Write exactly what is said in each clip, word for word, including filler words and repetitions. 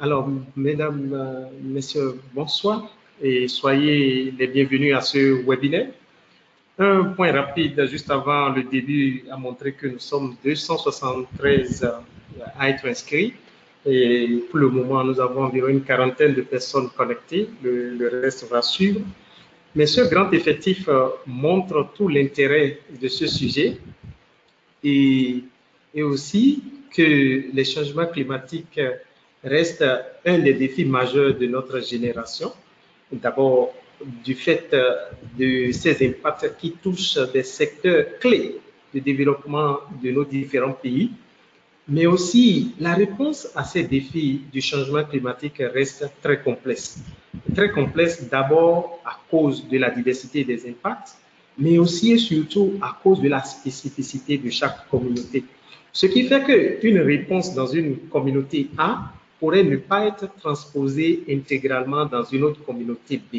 Alors, mesdames, messieurs, bonsoir et soyez les bienvenus à ce webinaire. Un point rapide juste avant le début a montré que nous sommes deux cent soixante-treize à être inscrits et pour le moment, nous avons environ une quarantaine de personnes connectées. Le, le reste va suivre. Mais ce grand effectif montre tout l'intérêt de ce sujet et, et aussi que les changements climatiques reste un des défis majeurs de notre génération. D'abord, du fait de ces impacts qui touchent des secteurs clés de développement de nos différents pays, mais aussi la réponse à ces défis du changement climatique reste très complexe. Très complexe d'abord à cause de la diversité des impacts, mais aussi et surtout à cause de la spécificité de chaque communauté. Ce qui fait qu'une réponse dans une communauté A pourrait ne pas être transposée intégralement dans une autre communauté B.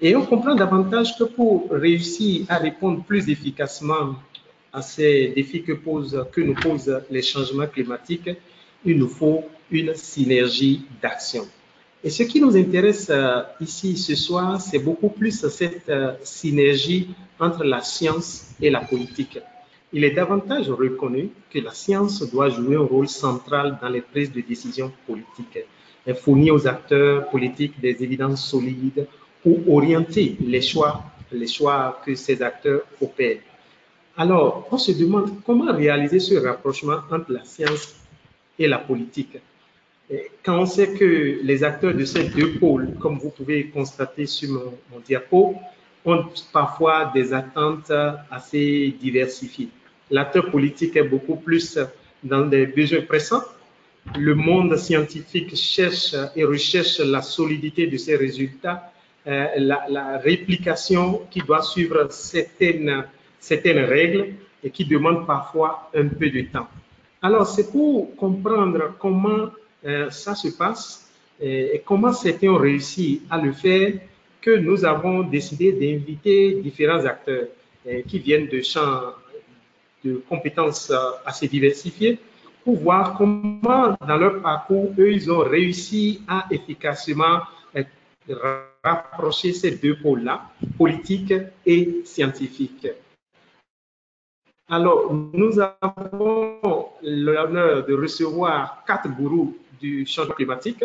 Et on comprend davantage que pour réussir à répondre plus efficacement à ces défis que, pose, que nous posent les changements climatiques, il nous faut une synergie d'action. Et ce qui nous intéresse ici ce soir, c'est beaucoup plus cette synergie entre la science et la politique. Il est davantage reconnu que la science doit jouer un rôle central dans les prises de décision politiques. Elle fournit aux acteurs politiques des évidences solides pour orienter les choix, les choix que ces acteurs opèrent. Alors, on se demande comment réaliser ce rapprochement entre la science et la politique. Quand on sait que les acteurs de ces deux pôles, comme vous pouvez constater sur mon, mon diapo, ont parfois des attentes assez diversifiées. L'acteur politique est beaucoup plus dans des besoins pressants. Le monde scientifique cherche et recherche la solidité de ses résultats, euh, la, la réplication qui doit suivre certaines, certaines règles et qui demande parfois un peu de temps. Alors, c'est pour comprendre comment euh, ça se passe et, et comment certains ont réussi à le faire que nous avons décidé d'inviter différents acteurs eh, qui viennent de champs de compétences assez diversifiées pour voir comment, dans leur parcours, eux, ils ont réussi à efficacement eh, rapprocher ces deux pôles-là, politique et scientifique. Alors, nous avons l'honneur de recevoir quatre gourous du changement climatique.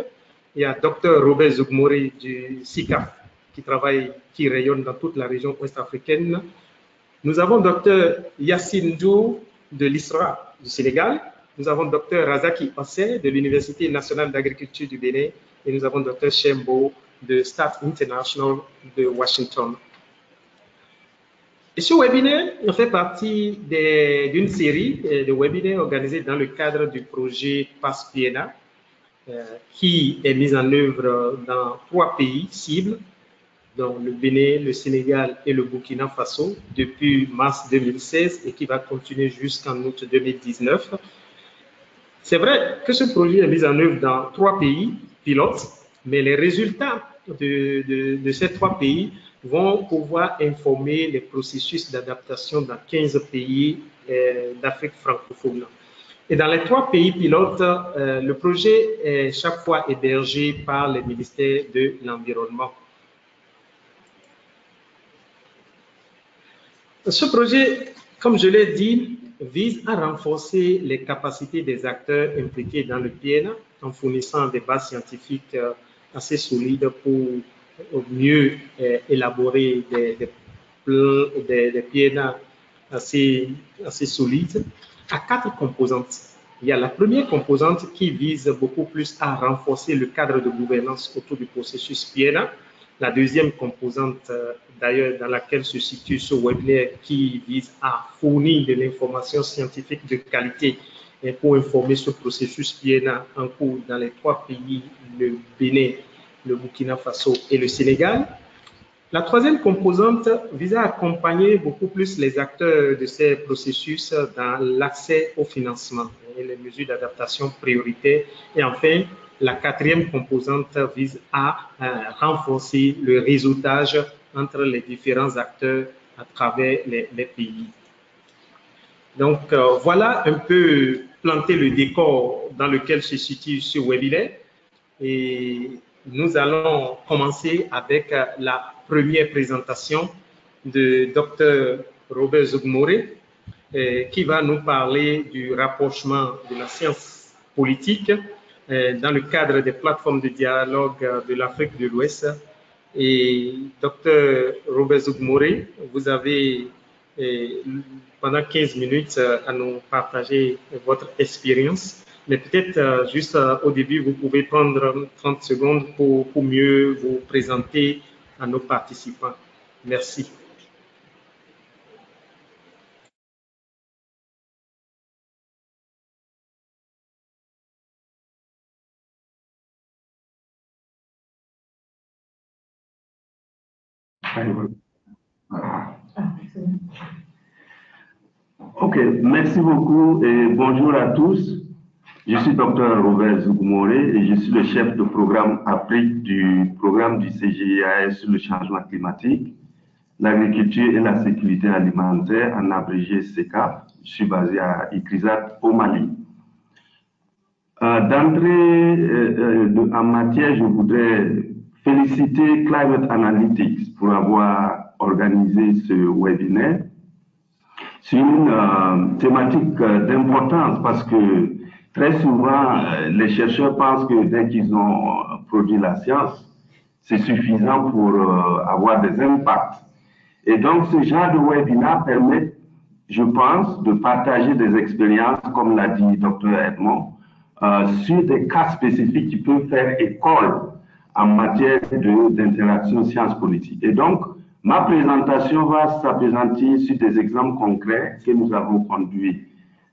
Il y a docteur Robert Zougmoré du SICAF, qui travaille, qui rayonne dans toute la région ouest-africaine. Nous avons docteur Yacine Ndour de l'I S R A du Sénégal. Nous avons docteur Razaki Ossé de l'Université nationale d'agriculture du Bénin. Et nous avons docteur Cheikh Mbow de Start International de Washington. Et ce webinaire fait partie d'une série de webinaires organisés dans le cadre du projet P A S P N A euh, qui est mis en œuvre dans trois pays cibles, donc le Bénin, le Sénégal et le Burkina Faso depuis mars deux mille seize et qui va continuer jusqu'en août deux mille dix-neuf. C'est vrai que ce projet est mis en œuvre dans trois pays pilotes, mais les résultats de, de, de ces trois pays vont pouvoir informer les processus d'adaptation dans quinze pays euh, d'Afrique francophone. Et dans les trois pays pilotes, euh, le projet est chaque fois hébergé par les ministères de l'Environnement. Ce projet, comme je l'ai dit, vise à renforcer les capacités des acteurs impliqués dans le P N A en fournissant des bases scientifiques assez solides pour mieux élaborer des, des, plans, des, des P N A assez, assez solides à quatre composantes. Il y a la première composante qui vise beaucoup plus à renforcer le cadre de gouvernance autour du processus P N A. La deuxième composante, d'ailleurs, dans laquelle se situe ce webinaire qui vise à fournir de l'information scientifique de qualité pour informer ce processus P N A en cours dans les trois pays, le Bénin, le Burkina Faso et le Sénégal. La troisième composante vise à accompagner beaucoup plus les acteurs de ces processus dans l'accès au financement et les mesures d'adaptation prioritaires. Et enfin, la quatrième composante vise à euh, renforcer le réseautage entre les différents acteurs à travers les, les pays. Donc, euh, voilà un peu planter le décor dans lequel se situe ce webinaire. et nous allons commencer avec la première présentation de docteur Robert Zougmoré qui va nous parler du rapprochement de la science politique dans le cadre des plateformes de dialogue de l'Afrique de l'Ouest. Et docteur Robert Zougmoré, vous avez pendant quinze minutes à nous partager votre expérience. Mais peut-être juste au début, vous pouvez prendre trente secondes pour, pour mieux vous présenter à nos participants. Merci. Ok, merci beaucoup et bonjour à tous. Je suis docteur Robert Zougmoré et je suis le chef de programme Afrique du programme du C G I A R sur le changement climatique, l'agriculture et la sécurité alimentaire, en abrégé S C A F. Je suis basé à ICRISAT au Mali. Euh, D'entrée euh, de, en matière, je voudrais féliciter Climate Analytics pour avoir organisé ce webinaire. C'est une euh, thématique euh, d'importance parce que très souvent, euh, les chercheurs pensent que dès qu'ils ont produit la science, c'est suffisant pour euh, avoir des impacts. Et donc, ce genre de webinaire permet, je pense, de partager des expériences, comme l'a dit docteur Edmond, euh, sur des cas spécifiques qui peuvent faire école en matière d'interaction sciences-politiques. Et donc, ma présentation va s'appesantir sur des exemples concrets que nous avons conduits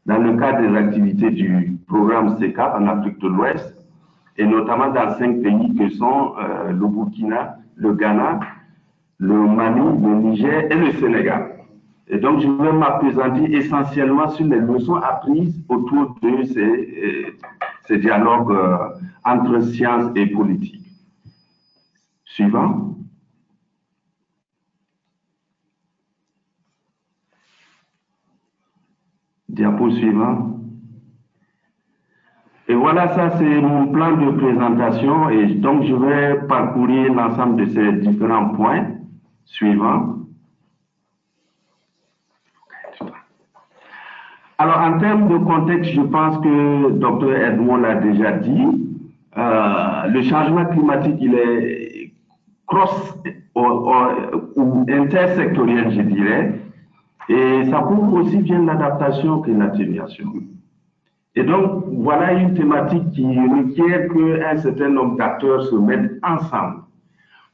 dans le cadre des activités du programme S C A P en Afrique de l'Ouest, et notamment dans cinq pays que sont euh, le Burkina, le Ghana, le Mali, le Niger et le Sénégal. Et donc, je vais m'appesantir essentiellement sur les leçons apprises autour de ces, ces dialogues euh, entre sciences et politique. Suivant. Diapo suivant. Et voilà, ça c'est mon plan de présentation et donc je vais parcourir l'ensemble de ces différents points. Suivant. Alors en termes de contexte, je pense que docteur Edmond l'a déjà dit, euh, le changement climatique il est cross ou intersectoriel, je dirais, et ça couvre aussi bien l'adaptation que l'atténuation. Et donc, voilà une thématique qui requiert qu'un certain nombre d'acteurs se mettent ensemble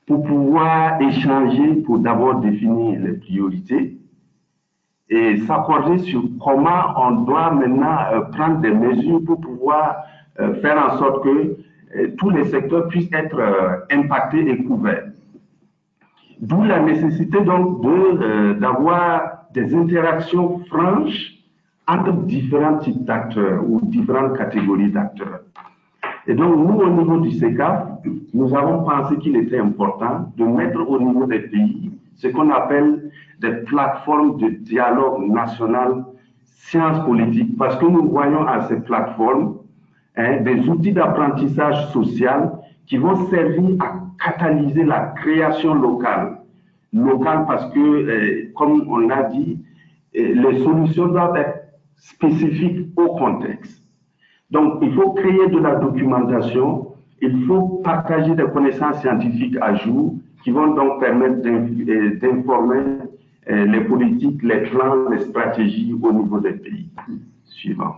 pour pouvoir échanger, pour d'abord définir les priorités et s'accorder sur comment on doit maintenant prendre des mesures pour pouvoir faire en sorte que tous les secteurs puissent être euh, impactés et couverts. D'où la nécessité donc d'avoir de, euh, des interactions franches entre différents types d'acteurs ou différentes catégories d'acteurs. Et donc nous, au niveau du S C A F, nous avons pensé qu'il était important de mettre au niveau des pays ce qu'on appelle des plateformes de dialogue national sciences politiques, parce que nous voyons à ces plateformes Hein, des outils d'apprentissage social qui vont servir à catalyser la création locale. Locale parce que, eh, comme on l'a dit, eh, les solutions doivent être spécifiques au contexte. Donc, il faut créer de la documentation, il faut partager des connaissances scientifiques à jour qui vont donc permettre d'informer eh, les politiques, les plans, les stratégies au niveau des pays. Suivant.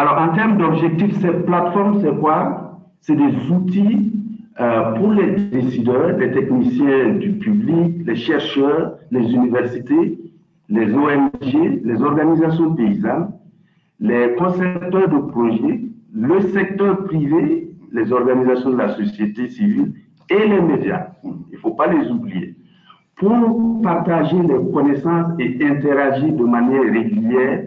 Alors, en termes d'objectifs, ces plateformes, c'est quoi? C'est des outils euh, pour les décideurs, les techniciens du public, les chercheurs, les universités, les O N G, les organisations paysannes, les concepteurs de projets, le secteur privé, les organisations de la société civile et les médias. Il ne faut pas les oublier. Pour partager les connaissances et interagir de manière régulière,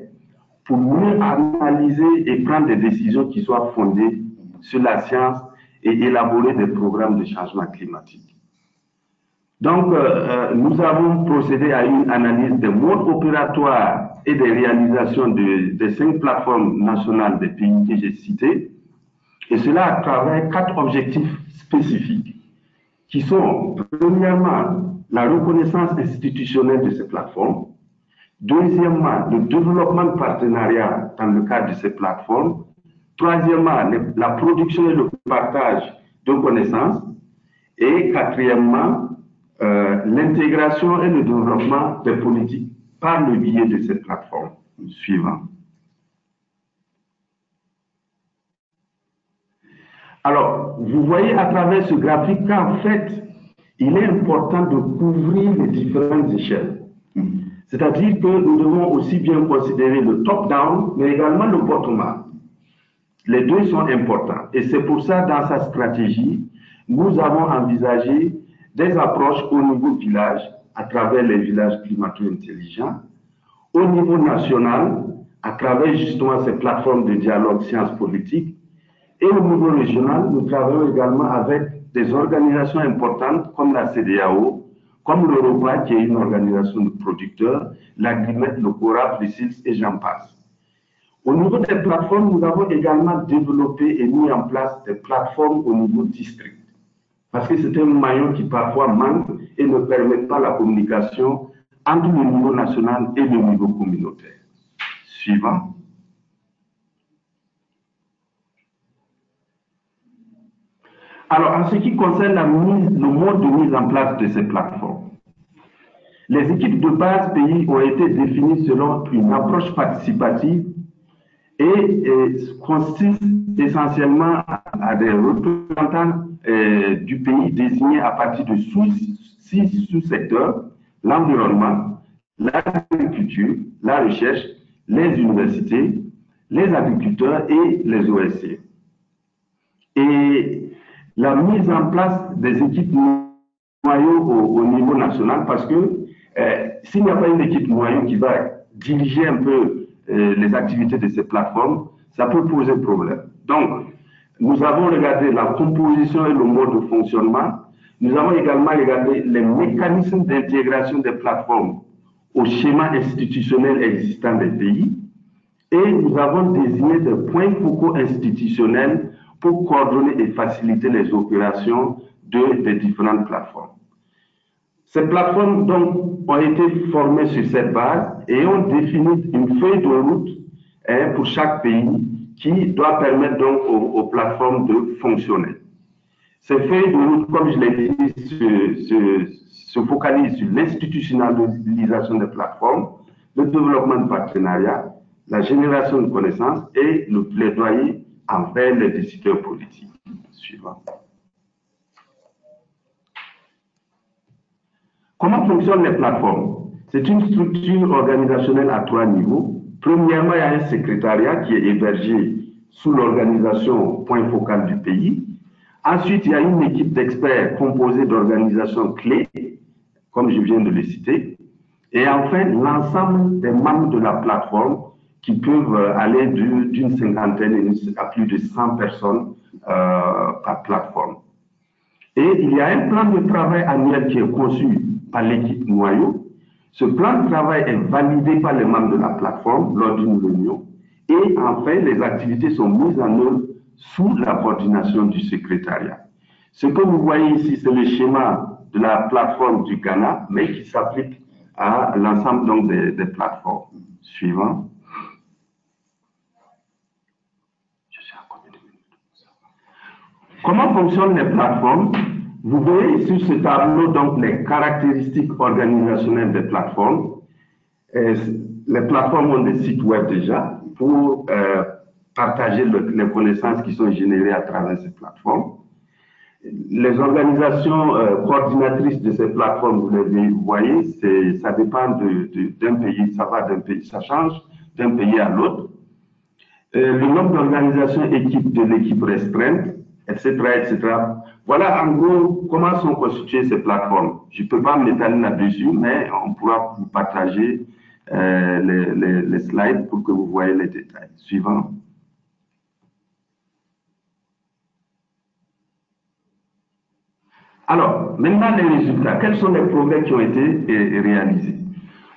pour mieux analyser et prendre des décisions qui soient fondées sur la science et élaborer des programmes de changement climatique. Donc, euh, nous avons procédé à une analyse des modes opératoires et des réalisations de, des cinq plateformes nationales des pays que j'ai cités, et cela à travers quatre objectifs spécifiques, qui sont, premièrement, la reconnaissance institutionnelle de ces plateformes, deuxièmement, le développement de partenariats dans le cadre de ces plateformes, troisièmement, la production et le partage de connaissances, et quatrièmement, euh, l'intégration et le développement des politiques par le biais de ces plateformes suivantes. Alors, vous voyez à travers ce graphique qu'en fait, il est important de couvrir les différentes échelles. C'est-à-dire que nous devons aussi bien considérer le top-down, mais également le bottom-up. Les deux sont importants. Et c'est pour ça, dans sa stratégie, nous avons envisagé des approches au niveau village, à travers les villages climato-intelligents, au niveau national, à travers justement ces plateformes de dialogue sciences politiques, et au niveau régional, nous travaillons également avec des organisations importantes comme la C D E A O, comme l'Europa, qui est une organisation de producteurs, l'Agrimet, le Cora, le C I L S S et j'en passe. Au niveau des plateformes, nous avons également développé et mis en place des plateformes au niveau district. Parce que c'est un maillon qui parfois manque et ne permet pas la communication entre le niveau national et le niveau communautaire. Suivant. Alors, en ce qui concerne la mise, le mode de mise en place de ces plateformes, les équipes de base pays ont été définies selon une approche participative et, et consiste essentiellement à, à des représentants euh, du pays désignés à partir de sous, six sous-secteurs, l'environnement, l'agriculture, la recherche, les universités, les agriculteurs et les O S C. Et la mise en place des équipes noyaux au, au niveau national, parce que euh, s'il n'y a pas une équipe noyau qui va diriger un peu euh, les activités de ces plateformes, ça peut poser problème. Donc, nous avons regardé la composition et le mode de fonctionnement. Nous avons également regardé les mécanismes d'intégration des plateformes au schéma institutionnel existant des pays. Et nous avons désigné des points focaux institutionnels pour coordonner et faciliter les opérations de, des différentes plateformes. Ces plateformes donc, ont été formées sur cette base et ont défini une feuille de route hein, pour chaque pays qui doit permettre donc aux, aux plateformes de fonctionner. Ces feuilles de route, comme je l'ai dit, se, se, se focalisent sur l'institutionnalisation des plateformes, le développement de partenariats, la génération de connaissances et le plaidoyer envers les décideurs politiques. Suivant. Comment fonctionnent les plateformes? C'est une structure organisationnelle à trois niveaux. Premièrement, il y a un secrétariat qui est hébergé sous l'organisation point focal du pays. Ensuite, il y a une équipe d'experts composée d'organisations clés, comme je viens de le citer. Et enfin, l'ensemble des membres de la plateforme qui peuvent aller d'une cinquantaine à plus de cent personnes euh, par plateforme. Et il y a un plan de travail annuel qui est conçu par l'équipe noyau. Ce plan de travail est validé par les membres de la plateforme lors d'une réunion. Et enfin, les activités sont mises en œuvre sous la coordination du secrétariat. Ce que vous voyez ici, c'est le schéma de la plateforme du Ghana, mais qui s'applique à l'ensemble des, des plateformes suivantes. Comment fonctionnent les plateformes? Vous voyez sur ce tableau donc les caractéristiques organisationnelles des plateformes. Et les plateformes ont des sites web déjà pour euh, partager le, les connaissances qui sont générées à travers ces plateformes. Les organisations euh, coordinatrices de ces plateformes, vous les voyez, ça dépend d'un pays, ça va d'un pays, ça change d'un pays à l'autre. Euh, le nombre d'organisations équipes de l'équipe restreinte, et cetera, et cetera. Voilà en gros comment sont constituées ces plateformes. Je ne peux pas m'étaler là-dessus, mais on pourra vous partager euh, les, les, les slides pour que vous voyez les détails. Suivant. Alors, maintenant les résultats. Quels sont les progrès qui ont été réalisés?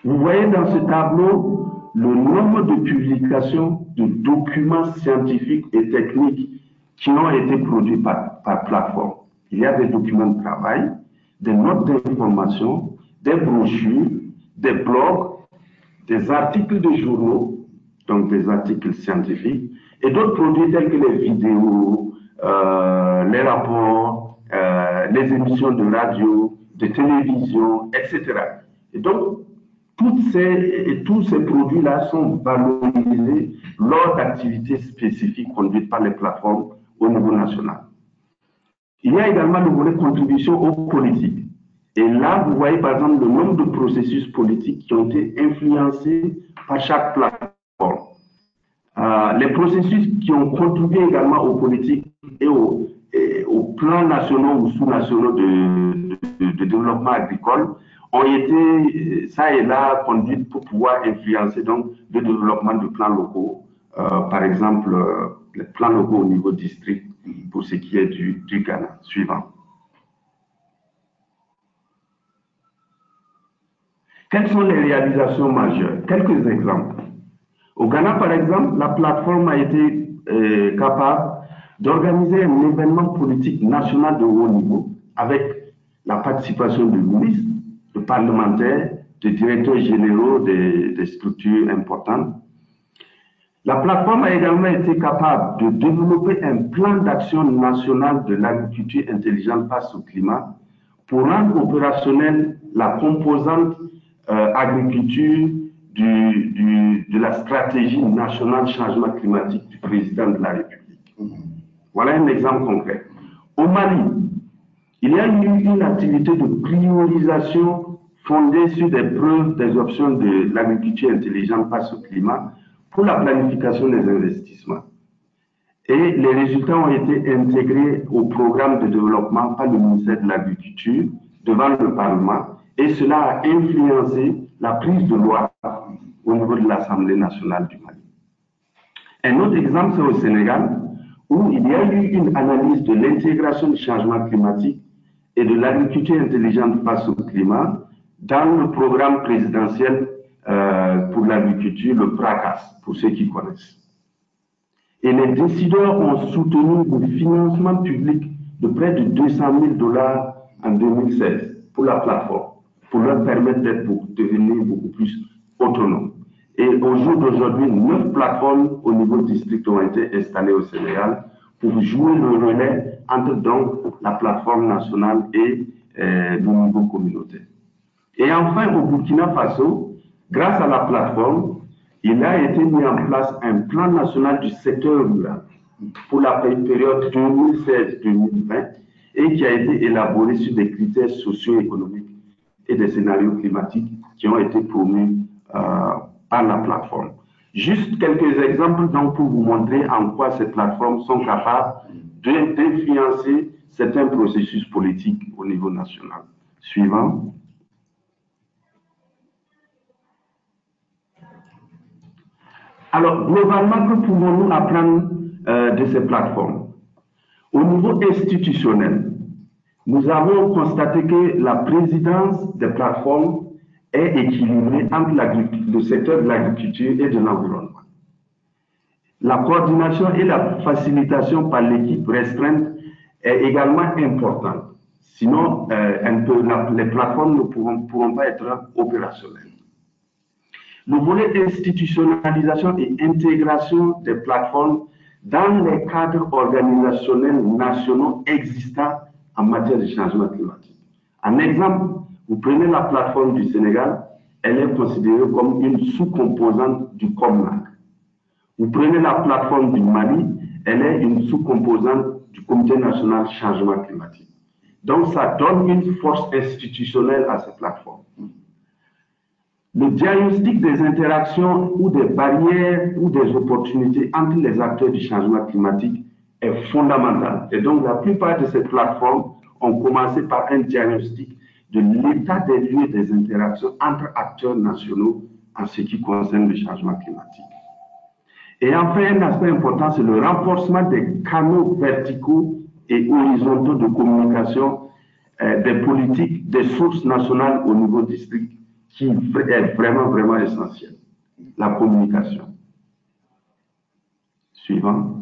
Vous voyez dans ce tableau le nombre de publications de documents scientifiques et techniques qui ont été produits par, par plateforme. Il y a des documents de travail, des notes d'information, des brochures, des blogs, des articles de journaux, donc des articles scientifiques, et d'autres produits tels que les vidéos, euh, les rapports, euh, les émissions de radio, de télévision, et cetera. Et donc, toutes ces, et tous ces produits-là sont valorisés lors d'activités spécifiques conduites par les plateformes au niveau national. Il y a également le volet contribution aux politiques. Et là, vous voyez par exemple le nombre de processus politiques qui ont été influencés par chaque plateforme. Euh, les processus qui ont contribué également aux politiques et aux, et aux plans nationaux ou sous-nationaux de, de, de développement agricole ont été, ça et là, conduites pour pouvoir influencer donc, le développement de plans locaux, euh, par exemple, euh, les plans locaux au niveau district, pour ce qui est du, du Ghana. Suivant. Quelles sont les réalisations majeures? Quelques exemples. Au Ghana, par exemple, la plateforme a été euh, capable d'organiser un événement politique national de haut niveau avec la participation de ministres, de parlementaires, de directeurs généraux des, des structures importantes. La plateforme a également été capable de développer un plan d'action national de l'agriculture intelligente face au climat pour rendre opérationnelle la composante euh, agriculture du, du, de la stratégie nationale changement climatique du président de la République. Voilà un exemple concret. Au Mali, il y a eu une activité de priorisation fondée sur des preuves des options de l'agriculture intelligente face au climat pour la planification des investissements. Et les résultats ont été intégrés au programme de développement par le ministère de l'Agriculture devant le Parlement, et cela a influencé la prise de loi au niveau de l'Assemblée nationale du Mali. Un autre exemple, c'est au Sénégal, où il y a eu une analyse de l'intégration du changement climatique et de l'agriculture intelligente face au climat dans le programme présidentiel Euh, pour l'agriculture, le PRACAS, pour ceux qui connaissent. Et les décideurs ont soutenu le financement public de près de deux cent mille dollars en deux mille seize pour la plateforme, pour leur permettre d'être devenir beaucoup plus autonomes. Et au jour d'aujourd'hui, neuf plateformes au niveau district ont été installées au Sénégal pour jouer le relais entre donc la plateforme nationale et euh, le niveau communautaire. Et enfin, au Burkina Faso, grâce à la plateforme, il a été mis en place un plan national du secteur rural pour la période deux mille seize deux mille vingt et qui a été élaboré sur des critères socio-économiques et des scénarios climatiques qui ont été promus euh, par la plateforme. Juste quelques exemples donc, pour vous montrer en quoi ces plateformes sont capables d'influencer certains processus politiques au niveau national. Suivant. Alors, globalement, que pouvons-nous apprendre euh, de ces plateformes? Au niveau institutionnel, nous avons constaté que la présidence des plateformes est équilibrée entre le secteur de l'agriculture et de l'environnement. La coordination et la facilitation par l'équipe restreinte est également importante. Sinon, euh, un peu, la, les plateformes ne pourront, pourront pas être opérationnelles. Le volet institutionnalisation et intégration des plateformes dans les cadres organisationnels nationaux existants en matière de changement climatique. En exemple, vous prenez la plateforme du Sénégal, elle est considérée comme une sous-composante du COMNAC. Vous prenez la plateforme du Mali, elle est une sous-composante du Comité national changement climatique. Donc ça donne une force institutionnelle à ces plateformes. Le diagnostic des interactions ou des barrières ou des opportunités entre les acteurs du changement climatique est fondamental. Et donc, la plupart de ces plateformes ont commencé par un diagnostic de l'état des lieux des interactions entre acteurs nationaux en ce qui concerne le changement climatique. Et enfin, un aspect important, c'est le renforcement des canaux verticaux et horizontaux de communication euh, des politiques, des sources nationales au niveau district, qui est vraiment, vraiment essentiel. la communication. Suivant.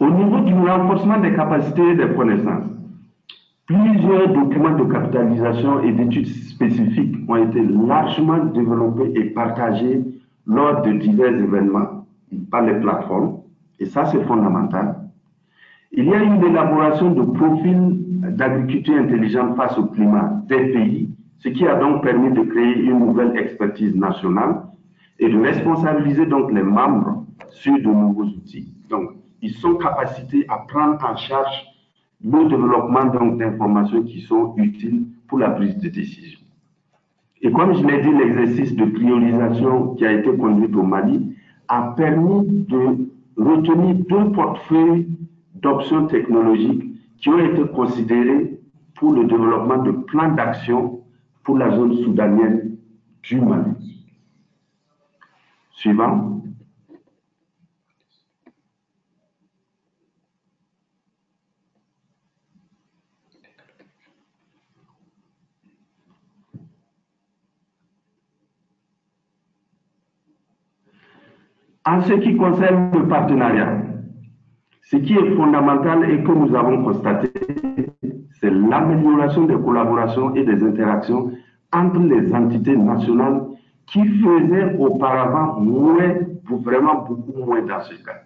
Au niveau du renforcement des capacités et des connaissances, plusieurs documents de capitalisation et d'études spécifiques ont été largement développés et partagés lors de divers événements par les plateformes, et ça c'est fondamental. Il y a une élaboration de profils d'agriculture intelligente face au climat des pays, ce qui a donc permis de créer une nouvelle expertise nationale et de responsabiliser donc les membres sur de nouveaux outils. Donc, ils sont capacités à prendre en charge le développement d'informations qui sont utiles pour la prise de décision. Et comme je l'ai dit, l'exercice de priorisation qui a été conduit au Mali a permis de retenir deux portefeuilles d'options technologiques qui ont été considérées pour le développement de plans d'action pour la zone soudanienne du Mali. Suivant. En ce qui concerne le partenariat, ce qui est fondamental et que nous avons constaté, c'est l'amélioration des collaborations et des interactions entre les entités nationales qui faisaient auparavant moins, vraiment beaucoup moins dans ce cas.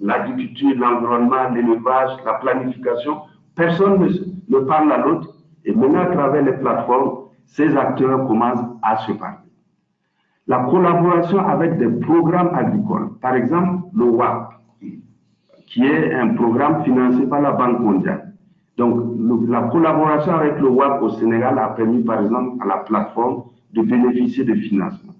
L'agriculture, l'environnement, l'élevage, la planification, personne ne, ne parle à l'autre. Et maintenant, à travers les plateformes, ces acteurs commencent à se parler. La collaboration avec des programmes agricoles, par exemple le W A A P P, qui est un programme financé par la Banque mondiale. Donc, le, la collaboration avec le W A A P P au Sénégal a permis, par exemple, à la plateforme de bénéficier de financements.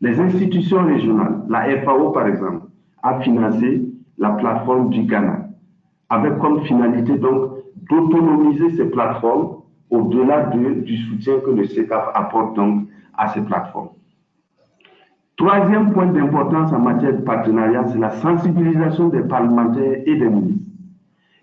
Les institutions régionales, la F A O, par exemple, a financé la plateforme du Ghana, avec comme finalité, donc, d'autonomiser ces plateformes au-delà de, du soutien que le C CAF apporte, donc, à ces plateformes. Troisième point d'importance en matière de partenariat, c'est la sensibilisation des parlementaires et des ministres.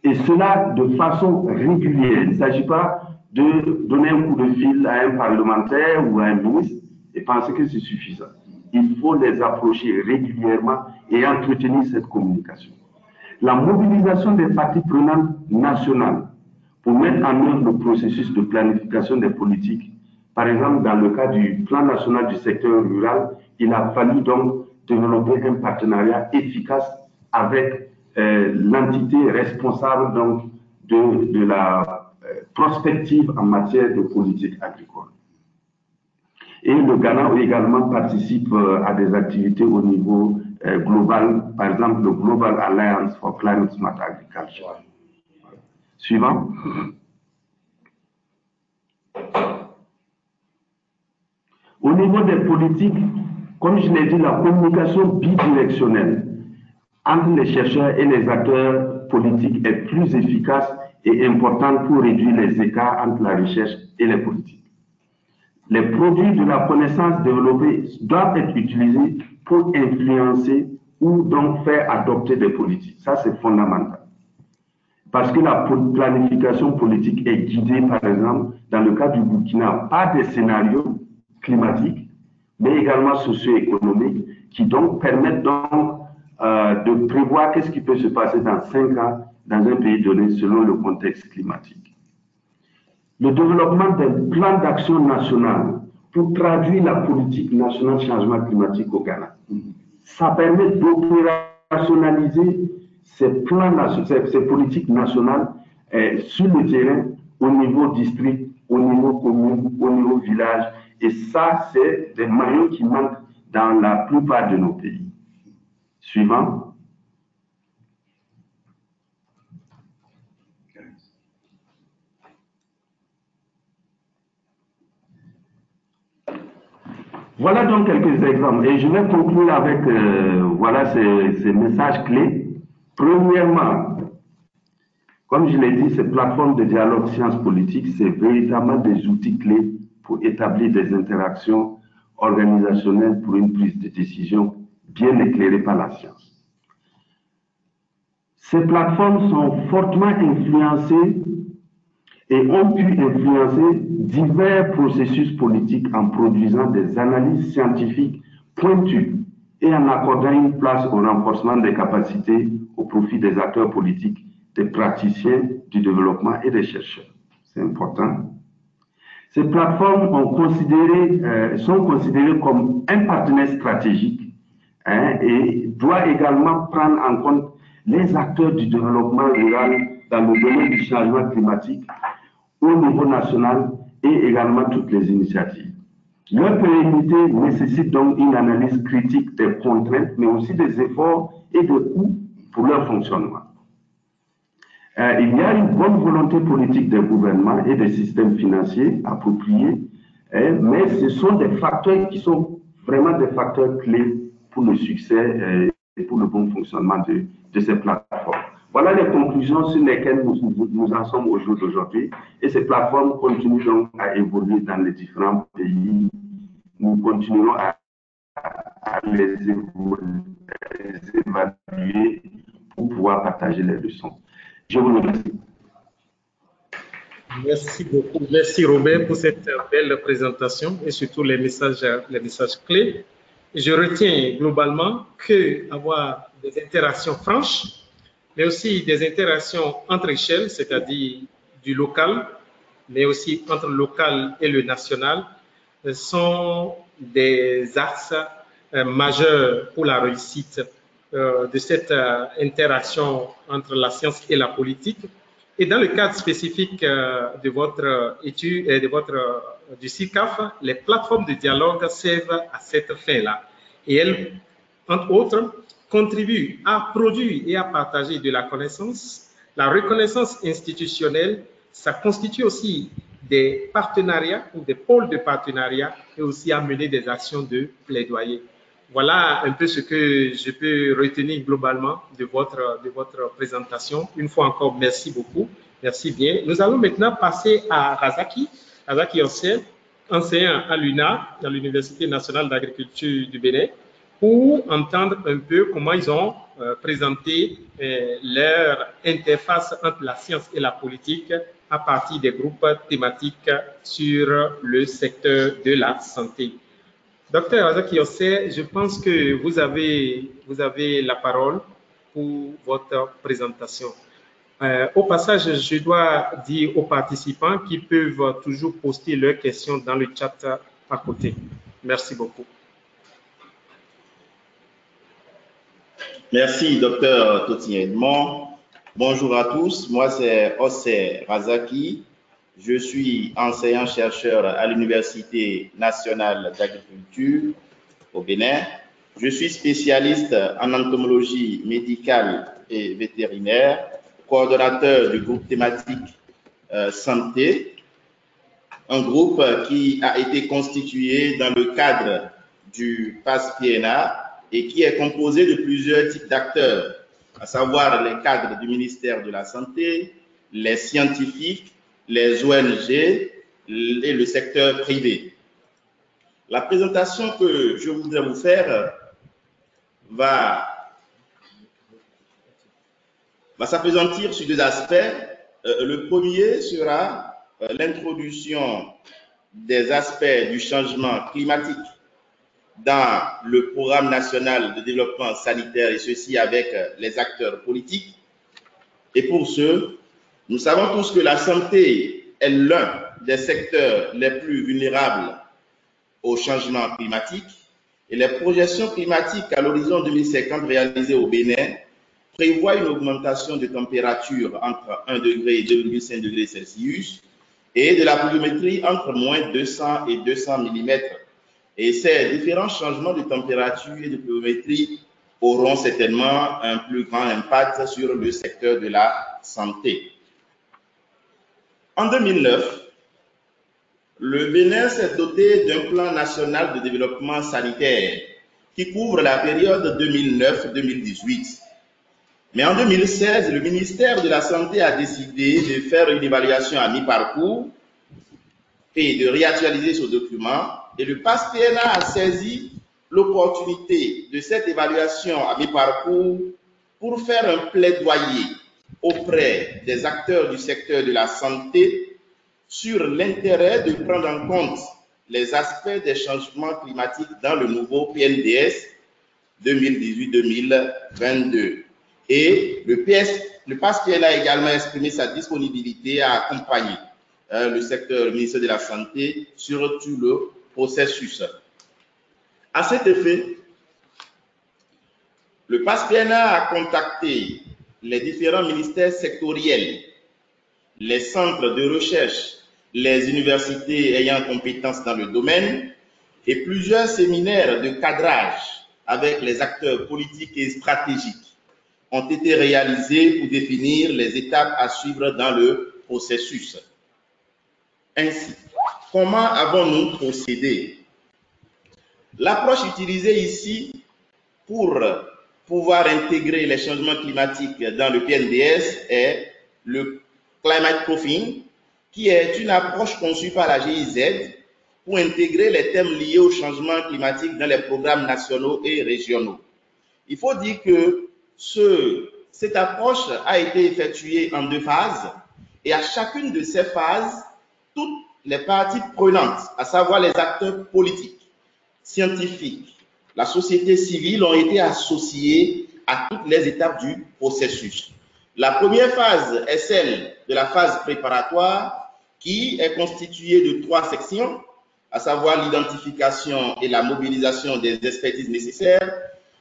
Et cela de façon régulière. Il ne s'agit pas de donner un coup de fil à un parlementaire ou à un ministre et penser que c'est suffisant. Il faut les approcher régulièrement et entretenir cette communication. La mobilisation des parties prenantes nationales pour mettre en œuvre le processus de planification des politiques. Par exemple, dans le cas du plan national du secteur rural, il a fallu donc développer un partenariat efficace avec euh, l'entité responsable donc, de, de la euh, prospective en matière de politique agricole. Et le Ghana également participe euh, à des activités au niveau euh, global, par exemple le Global Alliance for Climate Smart Agriculture. Suivant. Au niveau des politiques, comme je l'ai dit, la communication bidirectionnelle entre les chercheurs et les acteurs politiques est plus efficace et importante pour réduire les écarts entre la recherche et les politiques. Les produits de la connaissance développée doivent être utilisés pour influencer ou donc faire adopter des politiques. Ça, c'est fondamental. Parce que la planification politique est guidée, par exemple, dans le cas du Burkina, par des scénarios climatiques, mais également socio-économiques, qui donc permettent donc, euh, de prévoir qu'est-ce qui peut se passer dans cinq ans dans un pays donné selon le contexte climatique. Le développement d'un plan d'action national pour traduire la politique nationale de changement climatique au Ghana, ça permet d'opérationnaliser ces plans, ces, ces politiques nationales euh, sur le terrain, au niveau district, au niveau commune, au niveau village. Et ça, c'est des maillons qui manquent dans la plupart de nos pays. Suivant. Voilà donc quelques exemples. Et je vais conclure avec euh, voilà ces, ces messages clés. Premièrement, comme je l'ai dit, ces plateformes de dialogue sciences politiques, c'est véritablement des outils clés pour établir des interactions organisationnelles pour une prise de décision bien éclairée par la science. Ces plateformes sont fortement influencées et ont pu influencer divers processus politiques en produisant des analyses scientifiques pointues et en accordant une place au renforcement des capacités au profit des acteurs politiques, des praticiens du développement et des chercheurs. C'est important. Ces plateformes ont considéré, euh, sont considérées comme un partenaire stratégique hein, et doit également prendre en compte les acteurs du développement rural dans le domaine du changement climatique au niveau national et également toutes les initiatives. Leur pérennité nécessite donc une analyse critique des contraintes, mais aussi des efforts et des coûts pour leur fonctionnement. Euh, il y a une bonne volonté politique des gouvernements et des systèmes financiers appropriés, euh, mais ce sont des facteurs qui sont vraiment des facteurs clés pour le succès euh, et pour le bon fonctionnement de, de ces plateformes. Voilà les conclusions sur lesquelles nous, nous, nous en sommes au jour d'aujourd'hui. Et ces plateformes continuent donc à évoluer dans les différents pays. Nous continuons à, à les évaluer pour pouvoir partager les leçons. Je vous remercie. Merci beaucoup. Merci Robert pour cette belle présentation et surtout les messages, les messages clés. Je retiens globalement qu'avoir des interactions franches, mais aussi des interactions entre échelles, c'est-à-dire du local, mais aussi entre le local et le national, sont des axes euh, majeurs pour la réussite euh, de cette euh, interaction entre la science et la politique. Et dans le cadre spécifique euh, de votre étude et de votre, euh, du C I C A F, les plateformes de dialogue servent à cette fin-là. Et elles, entre autres, contribue à produire et à partager de la connaissance. La reconnaissance institutionnelle, ça constitue aussi des partenariats ou des pôles de partenariat et aussi à mener des actions de plaidoyer. Voilà un peu ce que je peux retenir globalement de votre, de votre présentation. Une fois encore, merci beaucoup. Merci bien. Nous allons maintenant passer à Razaki, Razaki Ossé, enseignant à l'U N A, à l'Université nationale d'agriculture du Bénin, pour entendre un peu comment ils ont euh, présenté euh, leur interface entre la science et la politique à partir des groupes thématiques sur le secteur de la santé. Docteur Razaki Ossé, je pense que vous avez, vous avez la parole pour votre présentation. Euh, au passage, je dois dire aux participants qu'ils peuvent toujours poster leurs questions dans le chat à côté. Merci beaucoup. Merci, docteur Totien Edmond. Bonjour à tous. Moi, c'est Ossé Razaki. Je suis enseignant-chercheur à l'Université nationale d'agriculture au Bénin. Je suis spécialiste en entomologie médicale et vétérinaire, coordonnateur du groupe thématique euh, santé, un groupe qui a été constitué dans le cadre du P A S P N A et qui est composé de plusieurs types d'acteurs, à savoir les cadres du ministère de la Santé, les scientifiques, les O N G et le secteur privé. La présentation que je voudrais vous faire va, va s'appesantir sur deux aspects. Le premier sera l'introduction des aspects du changement climatique dans le programme national de développement sanitaire, et ceci avec les acteurs politiques. Et pour ce, nous savons tous que la santé est l'un des secteurs les plus vulnérables au changement climatique, et les projections climatiques à l'horizon deux mille cinquante réalisées au Bénin prévoient une augmentation de température entre un degré et deux virgule cinq degrés Celsius et de la pluviométrie entre moins deux cents et deux cents millimètres. Et ces différents changements de température et de pluviométrie auront certainement un plus grand impact sur le secteur de la santé. En deux mille neuf, le Bénin s'est doté d'un plan national de développement sanitaire qui couvre la période deux mille neuf à deux mille dix-huit. Mais en deux mille seize, le ministère de la Santé a décidé de faire une évaluation à mi-parcours et de réactualiser ce document. Et le P A S P N A a saisi l'opportunité de cette évaluation à mi-parcours pour faire un plaidoyer auprès des acteurs du secteur de la santé sur l'intérêt de prendre en compte les aspects des changements climatiques dans le nouveau P N D S deux mille dix-huit deux mille vingt-deux. Et le, le P A S-P N A a également exprimé sa disponibilité à accompagner euh, le secteur, le ministère de la Santé sur tout le processus. À cet effet, le P A S-P N A a contacté les différents ministères sectoriels, les centres de recherche, les universités ayant compétence dans le domaine et plusieurs séminaires de cadrage avec les acteurs politiques et stratégiques ont été réalisés pour définir les étapes à suivre dans le processus. Ainsi, comment avons-nous procédé? L'approche utilisée ici pour pouvoir intégrer les changements climatiques dans le P N D S est le Climate Proofing, qui est une approche conçue par la G I Z pour intégrer les thèmes liés au changement climatique dans les programmes nationaux et régionaux. Il faut dire que ce, cette approche a été effectuée en deux phases et à chacune de ces phases, toutes les parties prenantes, à savoir les acteurs politiques, scientifiques, la société civile ont été associées à toutes les étapes du processus. La première phase est celle de la phase préparatoire qui est constituée de trois sections, à savoir l'identification et la mobilisation des expertises nécessaires,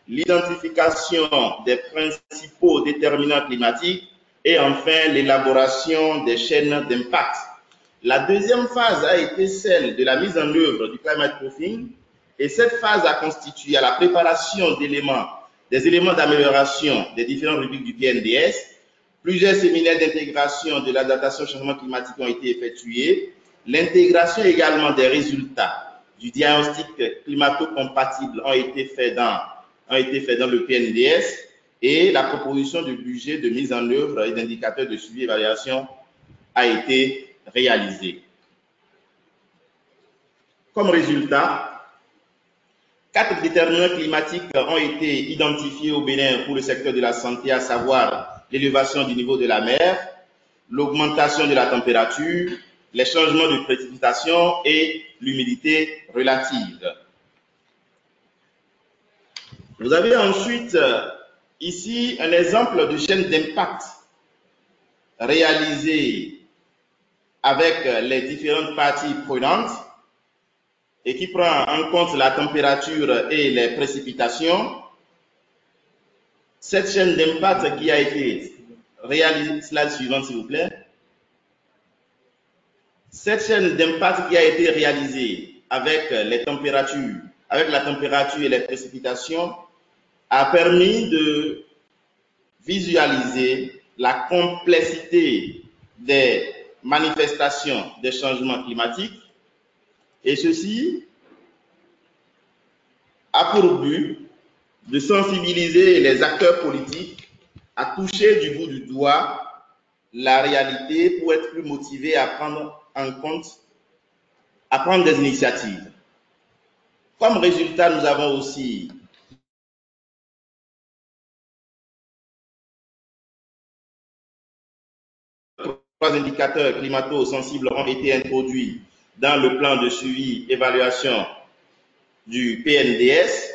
l'identification des principaux déterminants climatiques et enfin l'élaboration des chaînes d'impact. La deuxième phase a été celle de la mise en œuvre du climate proofing et cette phase a constitué à la préparation d'éléments, des éléments d'amélioration des différentes rubriques du P N D S. Plusieurs séminaires d'intégration de l'adaptation au changement climatique ont été effectués. L'intégration également des résultats du diagnostic climato-compatible ont été faits dans, ont été faits dans le P N D S et la proposition de budget de mise en œuvre et d'indicateurs de suivi et évaluation a été réalisée. Comme résultat, quatre déterminants climatiques ont été identifiés au Bénin pour le secteur de la santé, à savoir l'élévation du niveau de la mer, l'augmentation de la température, les changements de précipitation et l'humidité relative. Vous avez ensuite ici un exemple de chaîne d'impact réalisée avec les différentes parties prenantes et qui prend en compte la température et les précipitations. Cette chaîne d'impact qui a été réalisée, slide suivante s'il vous plaît. Cette chaîne d'impact qui a été réalisée avec les températures, avec la température et les précipitations, a permis de visualiser la complexité des manifestations des changements climatiques. Et ceci a pour but de sensibiliser les acteurs politiques à toucher du bout du doigt la réalité pour être plus motivés à prendre en compte, à prendre des initiatives. Comme résultat, nous avons aussi trois indicateurs climato-sensibles ont été introduits dans le plan de suivi évaluation du P N D S.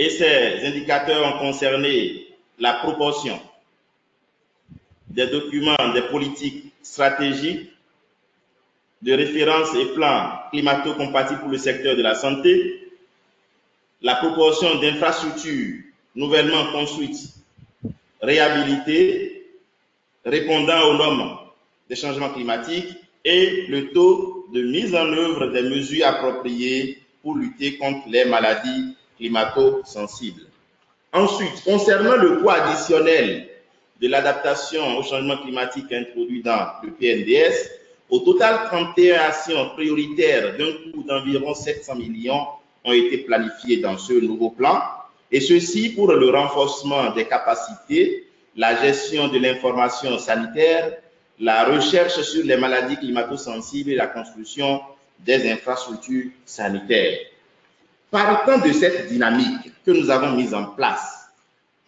Et ces indicateurs ont concerné la proportion des documents, des politiques stratégiques, de référence et plans climato-compatibles pour le secteur de la santé, la proportion d'infrastructures nouvellement construites, réhabilitées, répondant aux normes des changements climatiques et le taux de mise en œuvre des mesures appropriées pour lutter contre les maladies climato-sensibles. Ensuite, concernant le poids additionnel de l'adaptation au changement climatique introduit dans le P N D S, au total, trente et une actions prioritaires d'un coût d'environ sept cents millions ont été planifiées dans ce nouveau plan, et ceci pour le renforcement des capacités, la gestion de l'information sanitaire, la recherche sur les maladies climato-sensibles et la construction des infrastructures sanitaires. Partant de cette dynamique que nous avons mise en place,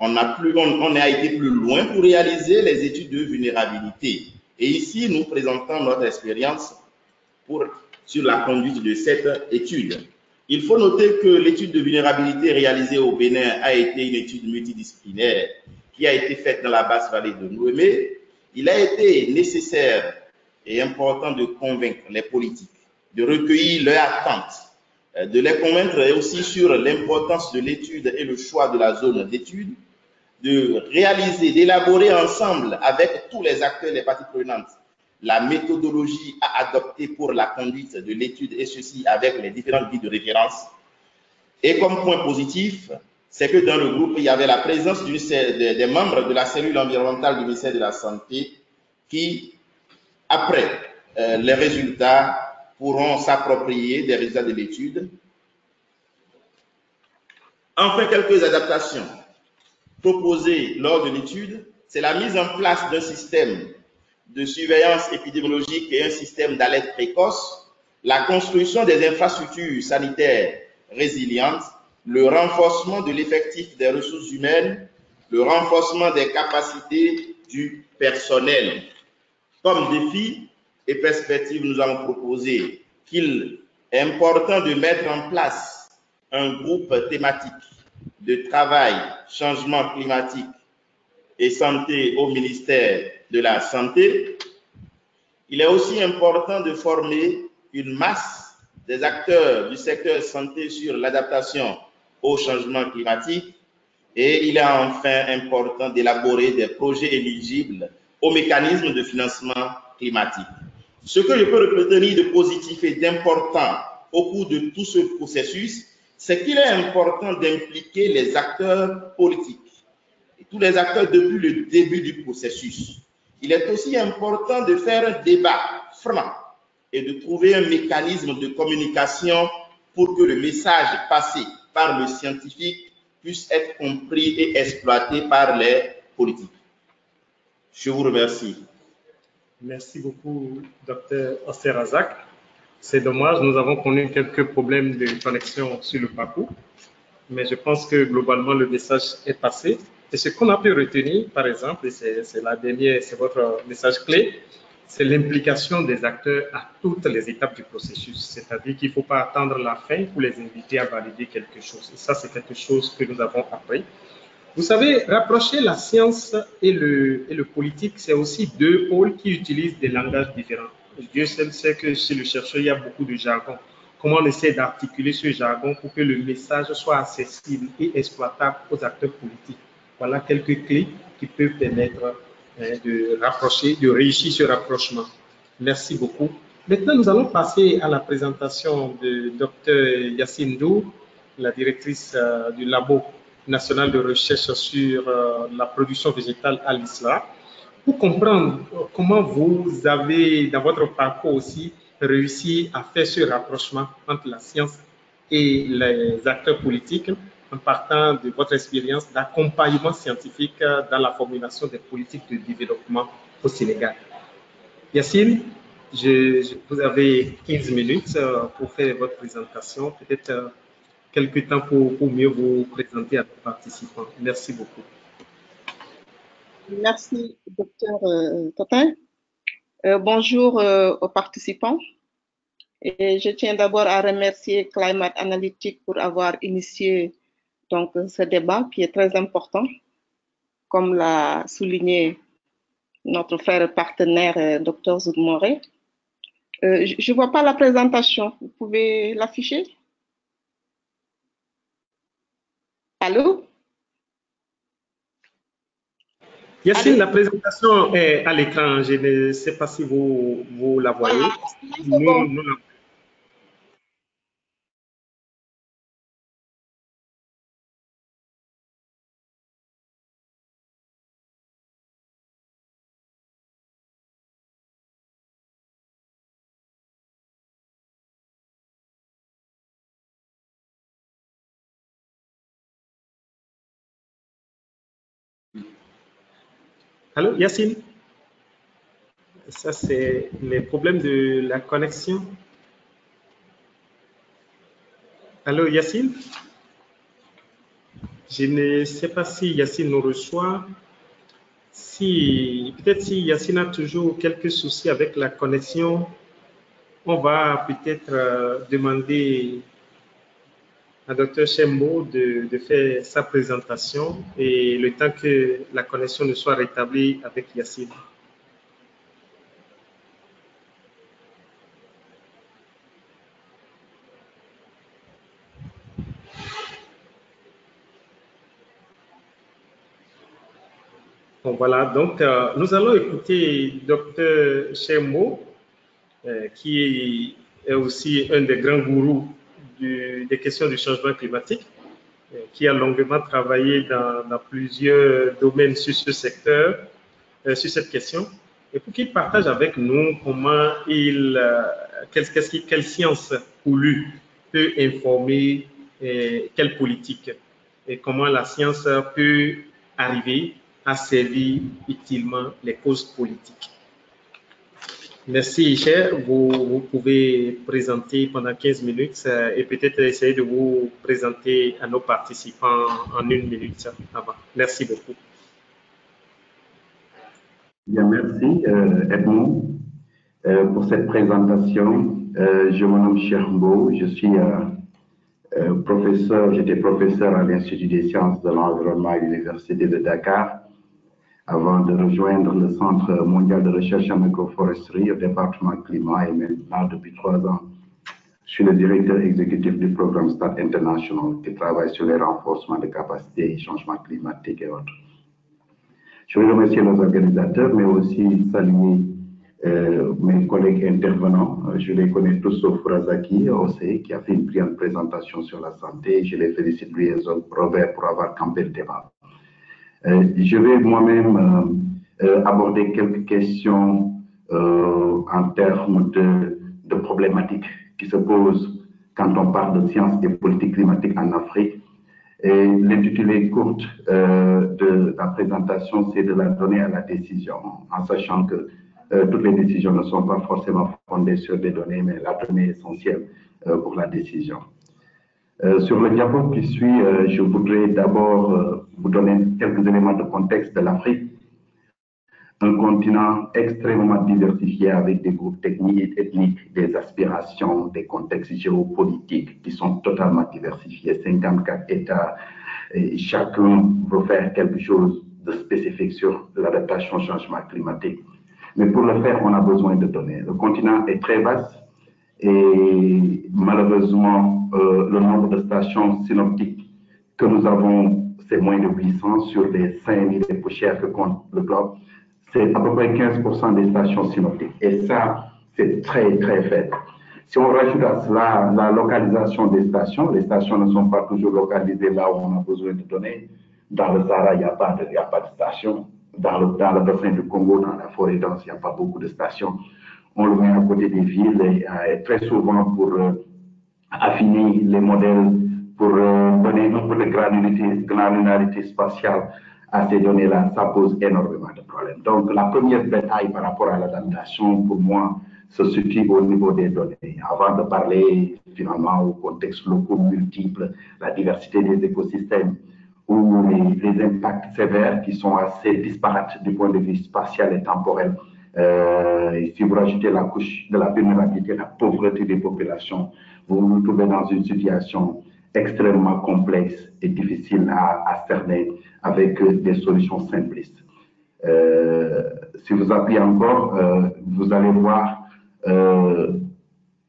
on a, plus, on, on a été plus loin pour réaliser les études de vulnérabilité. Et ici, nous présentons notre expérience pour, sur la conduite de cette étude. Il faut noter que l'étude de vulnérabilité réalisée au Bénin a été une étude multidisciplinaire qui a été faite dans la basse vallée de Nouémé. Il a été nécessaire et important de convaincre les politiques, de recueillir leurs attentes, de les convaincre aussi sur l'importance de l'étude et le choix de la zone d'étude, de réaliser, d'élaborer ensemble avec tous les acteurs, les parties prenantes, la méthodologie à adopter pour la conduite de l'étude et ceci avec les différentes guides de référence. Et comme point positif, c'est que dans le groupe, il y avait la présence du, des, des membres de la cellule environnementale du ministère de la Santé qui, après euh, les résultats, pourront s'approprier des résultats de l'étude. Enfin, quelques adaptations proposées lors de l'étude, c'est la mise en place d'un système de surveillance épidémiologique et un système d'alerte précoce, la construction des infrastructures sanitaires résilientes, le renforcement de l'effectif des ressources humaines, le renforcement des capacités du personnel. Comme défi et perspective, nous avons proposé qu'il est important de mettre en place un groupe thématique de travail, changement climatique et santé au ministère de la Santé. Il est aussi important de former une masse des acteurs du secteur santé sur l'adaptation au changement climatique et il est enfin important d'élaborer des projets éligibles aux mécanismes de financement climatique. Ce que je peux retenir de positif et d'important au cours de tout ce processus, c'est qu'il est important d'impliquer les acteurs politiques et tous les acteurs depuis le début du processus. Il est aussi important de faire un débat franc et de trouver un mécanisme de communication pour que le message passé par le scientifique puisse être compris et exploité par les politiques. Je vous remercie. Merci beaucoup, docteur Ossé Razak. C'est dommage, nous avons connu quelques problèmes de connexion sur le parcours, mais je pense que globalement, le message est passé. Et ce qu'on a pu retenir, par exemple, et c'est la dernière, c'est votre message clé, c'est l'implication des acteurs à toutes les étapes du processus. C'est-à-dire qu'il ne faut pas attendre la fin pour les inviter à valider quelque chose. Et ça, c'est quelque chose que nous avons appris. Vous savez, rapprocher la science et le, et le politique, c'est aussi deux pôles qui utilisent des langages différents. Dieu seul sait que chez le chercheur, il y a beaucoup de jargon. Comment on essaie d'articuler ce jargon pour que le message soit accessible et exploitable aux acteurs politiques? Voilà quelques clés qui peuvent permettre de rapprocher, de réussir ce rapprochement. Merci beaucoup. Maintenant, nous allons passer à la présentation de Dr Yacine Ndour, la directrice du Labo national de recherche sur la production végétale à l'I S L A, pour comprendre comment vous avez, dans votre parcours aussi, réussi à faire ce rapprochement entre la science et les acteurs politiques, en partant de votre expérience d'accompagnement scientifique dans la formulation des politiques de développement au Sénégal. Yacine, je, je, vous avez quinze minutes pour faire votre présentation, peut-être quelques temps pour, pour mieux vous présenter à nos participants. Merci beaucoup. Merci, docteur Totin. Euh, bonjour euh, aux participants. Et je tiens d'abord à remercier Climate Analytics pour avoir initié donc ce débat qui est très important, comme l'a souligné notre frère partenaire, docteur Zougmoré. Euh, je ne vois pas la présentation, vous pouvez l'afficher? Allô? Yacine, la présentation est à l'écran, je ne sais pas si vous, vous la voyez. Voilà, nous, bon. nous la... Allô, Yacine? Ça, c'est les problèmes de la connexion. Allô, Yacine? Je ne sais pas si Yacine nous reçoit. Si, peut-être si Yacine a toujours quelques soucis avec la connexion, on va peut-être euh, demander à Docteur Cheikh Mbow de, de faire sa présentation et le temps que la connexion ne soit rétablie avec Yacine. Bon, voilà, donc euh, nous allons écouter Docteur Cheikh Mbow, euh, qui est aussi un des grands gourous du, des questions du changement climatique, euh, qui a longuement travaillé dans, dans plusieurs domaines sur ce secteur, euh, sur cette question, et pour qu'il partage avec nous comment il, euh, quelle, quelle, quelle science pour lui peut informer euh, quelle politique, et comment la science peut arriver à servir utilement les causes politiques. Merci, cher. Vous, vous pouvez présenter pendant quinze minutes et peut-être essayer de vous présenter à nos participants en une minute avant. Merci beaucoup. Bien, merci, euh, Edmond, euh, pour cette présentation. Euh, je me nomme Cheikh Mbow. Je suis euh, euh, professeur, j'étais professeur à l'Institut des sciences de l'environnement à l'Université de Dakar, avant de rejoindre le Centre mondial de recherche en agroforesterie au département climat, et maintenant depuis trois ans, je suis le directeur exécutif du programme Start International qui travaille sur les renforcements de capacités, changement climatique et autres. Je veux remercier nos organisateurs, mais aussi saluer euh, mes collègues intervenants. Je les connais tous sauf Razaki Ossé, qui a fait une brillante présentation sur la santé. Je les félicite, lui et Robert, pour avoir campé le débat. Euh, je vais moi-même euh, euh, aborder quelques questions euh, en termes de, de problématiques qui se posent quand on parle de sciences et politique climatique en Afrique. Et l'intitulé court euh, de la présentation, c'est de la donnée à la décision, en sachant que euh, toutes les décisions ne sont pas forcément fondées sur des données, mais la donnée est essentielle euh, pour la décision. Euh, sur le diapo qui suit, euh, je voudrais d'abord euh, vous donner quelques éléments de contexte de l'Afrique. Un continent extrêmement diversifié avec des groupes techniques, ethniques, des aspirations, des contextes géopolitiques qui sont totalement diversifiés. cinquante-quatre États, et chacun veut faire quelque chose de spécifique sur l'adaptation au changement climatique. Mais pour le faire, on a besoin de données. Le continent est très vaste. Et malheureusement, euh, le nombre de stations synoptiques que nous avons, c'est moins de huit cents sur les cinq mille et poussières que compte le globe. C'est à peu près quinze pour cent des stations synoptiques. Et ça, c'est très, très faible. Si on rajoute à cela la localisation des stations, les stations ne sont pas toujours localisées là où on a besoin de données. Dans le Sahara, il n'y a pas de, il n'y a pas de station. Dans le, dans le bassin du Congo, dans la forêt dense, il n'y a pas beaucoup de stations. On le met à côté des villes et, et très souvent pour euh, affiner les modèles, pour euh, donner un peu de granularité, granularité spatiale à ces données-là, ça pose énormément de problèmes. Donc la première bataille par rapport à l'adaptation, pour moi, se situe au niveau des données. Avant de parler finalement au contexte local multiple, la diversité des écosystèmes, ou les, les impacts sévères qui sont assez disparates du point de vue spatial et temporel. Euh, et si vous rajoutez la couche de la vulnérabilité, la pauvreté des populations, vous vous trouvez dans une situation extrêmement complexe et difficile à, à cerner avec des solutions simplistes. Euh, si vous appuyez encore, euh, vous allez voir, euh,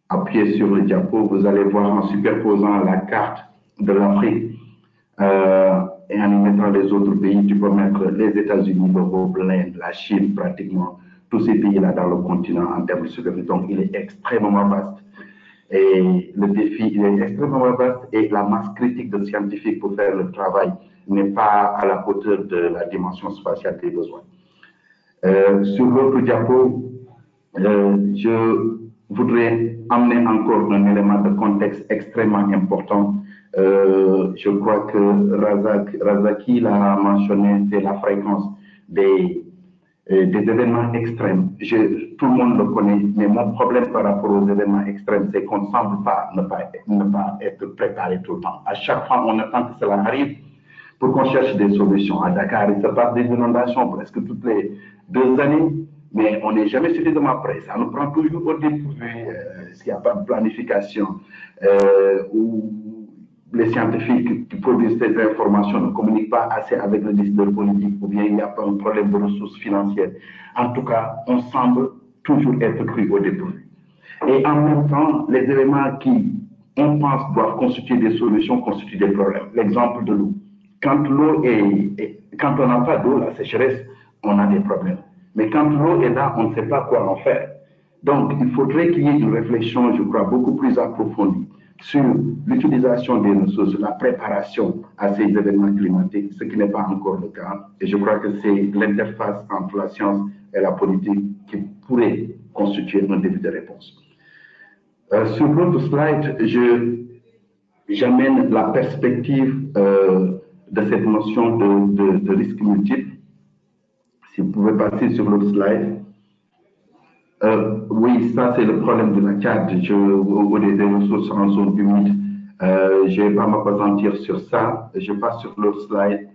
appuyez sur le diapo, vous allez voir en superposant la carte de l'Afrique euh, et en y mettant les autres pays, tu peux mettre les États-Unis, l'Europe, l'Inde, la Chine pratiquement. Tous ces pays-là dans le continent en termes de souveraineté, donc il est extrêmement vaste. Et le défi, il est extrêmement vaste et la masse critique de scientifiques pour faire le travail n'est pas à la hauteur de la dimension spatiale des besoins. Euh, sur l'autre diapo, euh, je voudrais amener encore un élément de contexte extrêmement important. Euh, je crois que Razak, Razaki l'a mentionné, c'est la fréquence des des événements extrêmes. Je, tout le monde le connaît, mais mon problème par rapport aux événements extrêmes, c'est qu'on ne semble pas ne, pas ne pas être préparé tout le temps. À chaque fois, on attend que cela arrive pour qu'on cherche des solutions. À Dakar, il se passe des inondations presque toutes les deux années, mais on n'est jamais suffisamment prêt. Ça nous prend toujours au dépourvu, euh, s'il n'y a pas de planification, euh, où les scientifiques qui produisent ces informations ne communiquent pas assez avec le décideur politique, ou bien il n'y a pas un problème de ressources financières. En tout cas, on semble toujours être cru au dépourvu. Et en même temps, les éléments qui, on pense, doivent constituer des solutions, constituent des problèmes. L'exemple de l'eau. Quand l'eau est, est, quand on n'a pas d'eau, la sécheresse, on a des problèmes. Mais quand l'eau est là, on ne sait pas quoi en faire. Donc, il faudrait qu'il y ait une réflexion, je crois, beaucoup plus approfondie sur l'utilisation des ressources, la préparation à ces événements climatiques, ce qui n'est pas encore le cas. Et je crois que c'est l'interface entre la science et la politique qui pourrait constituer un début de réponse. Euh, sur l'autre slide, j'amène la perspective euh, de cette notion de, de, de risque multiple. Si vous pouvez passer sur l'autre slide. Euh, oui, ça c'est le problème de la C A D, je, au niveau des ressources en zone humide. Euh, je ne vais pas m'appesantir sur ça, je passe sur l'autre slide.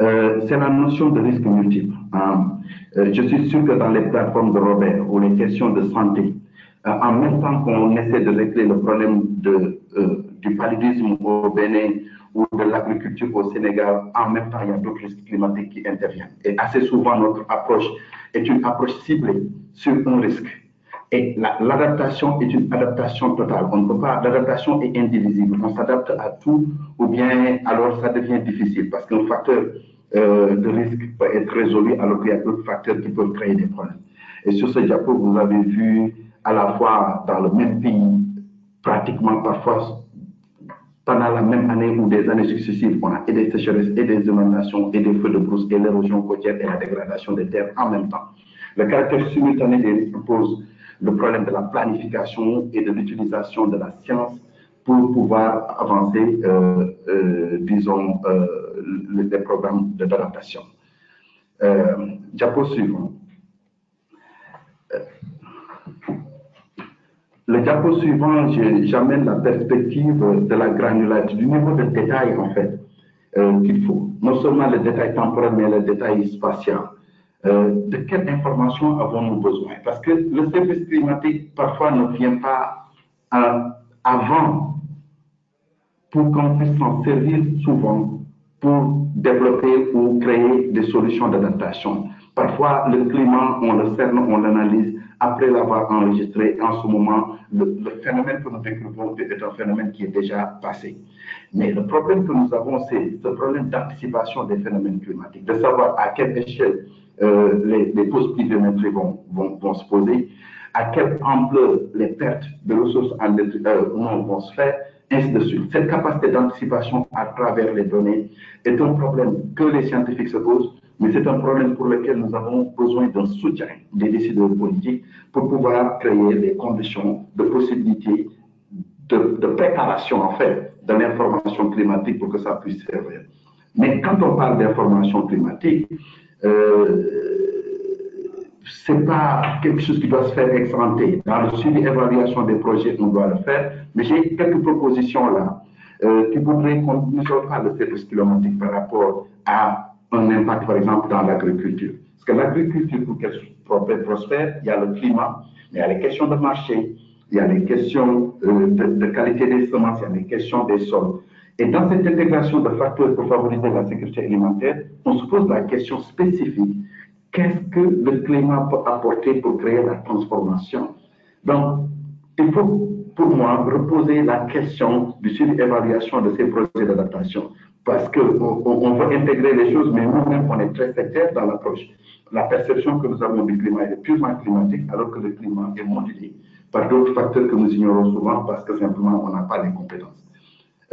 Euh, c'est la notion de risque multiple. Hein. Euh, je suis sûr que dans les plateformes de Robert, ou les questions de santé, euh, en même temps qu'on essaie de régler le problème de, euh, du paludisme au Bénin, ou de l'agriculture au Sénégal, en même temps, il y a d'autres risques climatiques qui interviennent. Et assez souvent, notre approche est une approche ciblée sur un risque. Et l'adaptation la, est une adaptation totale. On ne peut pas, l'adaptation est indivisible. On s'adapte à tout, ou bien alors ça devient difficile, parce qu'un facteur euh, de risque peut être résolu, alors qu'il y a d'autres facteurs qui peuvent créer des problèmes. Et sur ce diapo, vous avez vu à la fois dans le même pays, pratiquement parfois, pendant la même année ou des années successives, on a et des sécheresses, et des inondations, et des feux de brousse, et l'érosion côtière, et la dégradation des terres en même temps. Le caractère simultané des risques pose le problème de la planification et de l'utilisation de la science pour pouvoir avancer, euh, euh, disons, euh, les programmes d'adaptation. Euh, diapo suivant. Euh. Le diapo suivant, j'amène la perspective de la granularité, du niveau de détail en fait euh, qu'il faut. Non seulement le détail temporel, mais le détail spatial. Euh, de quelle information avons-nous besoin? Parce que le service climatique parfois ne vient pas à, avant pour qu'on puisse s'en servir souvent pour développer ou créer des solutions d'adaptation. Parfois, le climat, on le cerne, on l'analyse après l'avoir enregistré. En ce moment, le, le phénomène que nous découvrons est un phénomène qui est déjà passé. Mais le problème que nous avons, c'est ce problème d'anticipation des phénomènes climatiques, de savoir à quelle échelle euh, les, les pauses pluviométriques vont, vont, vont se poser, à quelle ampleur les pertes de ressources en, euh, vont se faire, ainsi de suite. Cette capacité d'anticipation à travers les données est un problème que les scientifiques se posent, mais c'est un problème pour lequel nous avons besoin d'un soutien des décideurs politiques pour pouvoir créer des conditions de possibilité de, de préparation, en fait, de l'information climatique pour que ça puisse servir. Mais quand on parle d'information climatique, euh, ce n'est pas quelque chose qui doit se faire ex ante. Dans le suivi évaluation des projets, on doit le faire, mais j'ai quelques propositions là euh, qui voudraient qu'on ne soit pas le service climatique par rapport à un impact, par exemple, dans l'agriculture. Parce que l'agriculture, pour qu'elle prospère, il y a le climat, mais il y a les questions de marché, il y a les questions euh, de, de qualité des semences, il y a les questions des sols. Et dans cette intégration de facteurs pour favoriser la sécurité alimentaire, on se pose la question spécifique. Qu'est-ce que le climat peut apporter pour créer la transformation? Donc, il faut, pour moi, reposer la question du suivi évaluation de ces projets d'adaptation. Parce qu'on veut intégrer les choses, mais nous-mêmes, on est très sectaire dans l'approche. La perception que nous avons du climat est purement climatique, alors que le climat est modulé par d'autres facteurs que nous ignorons souvent parce que simplement, on n'a pas les compétences.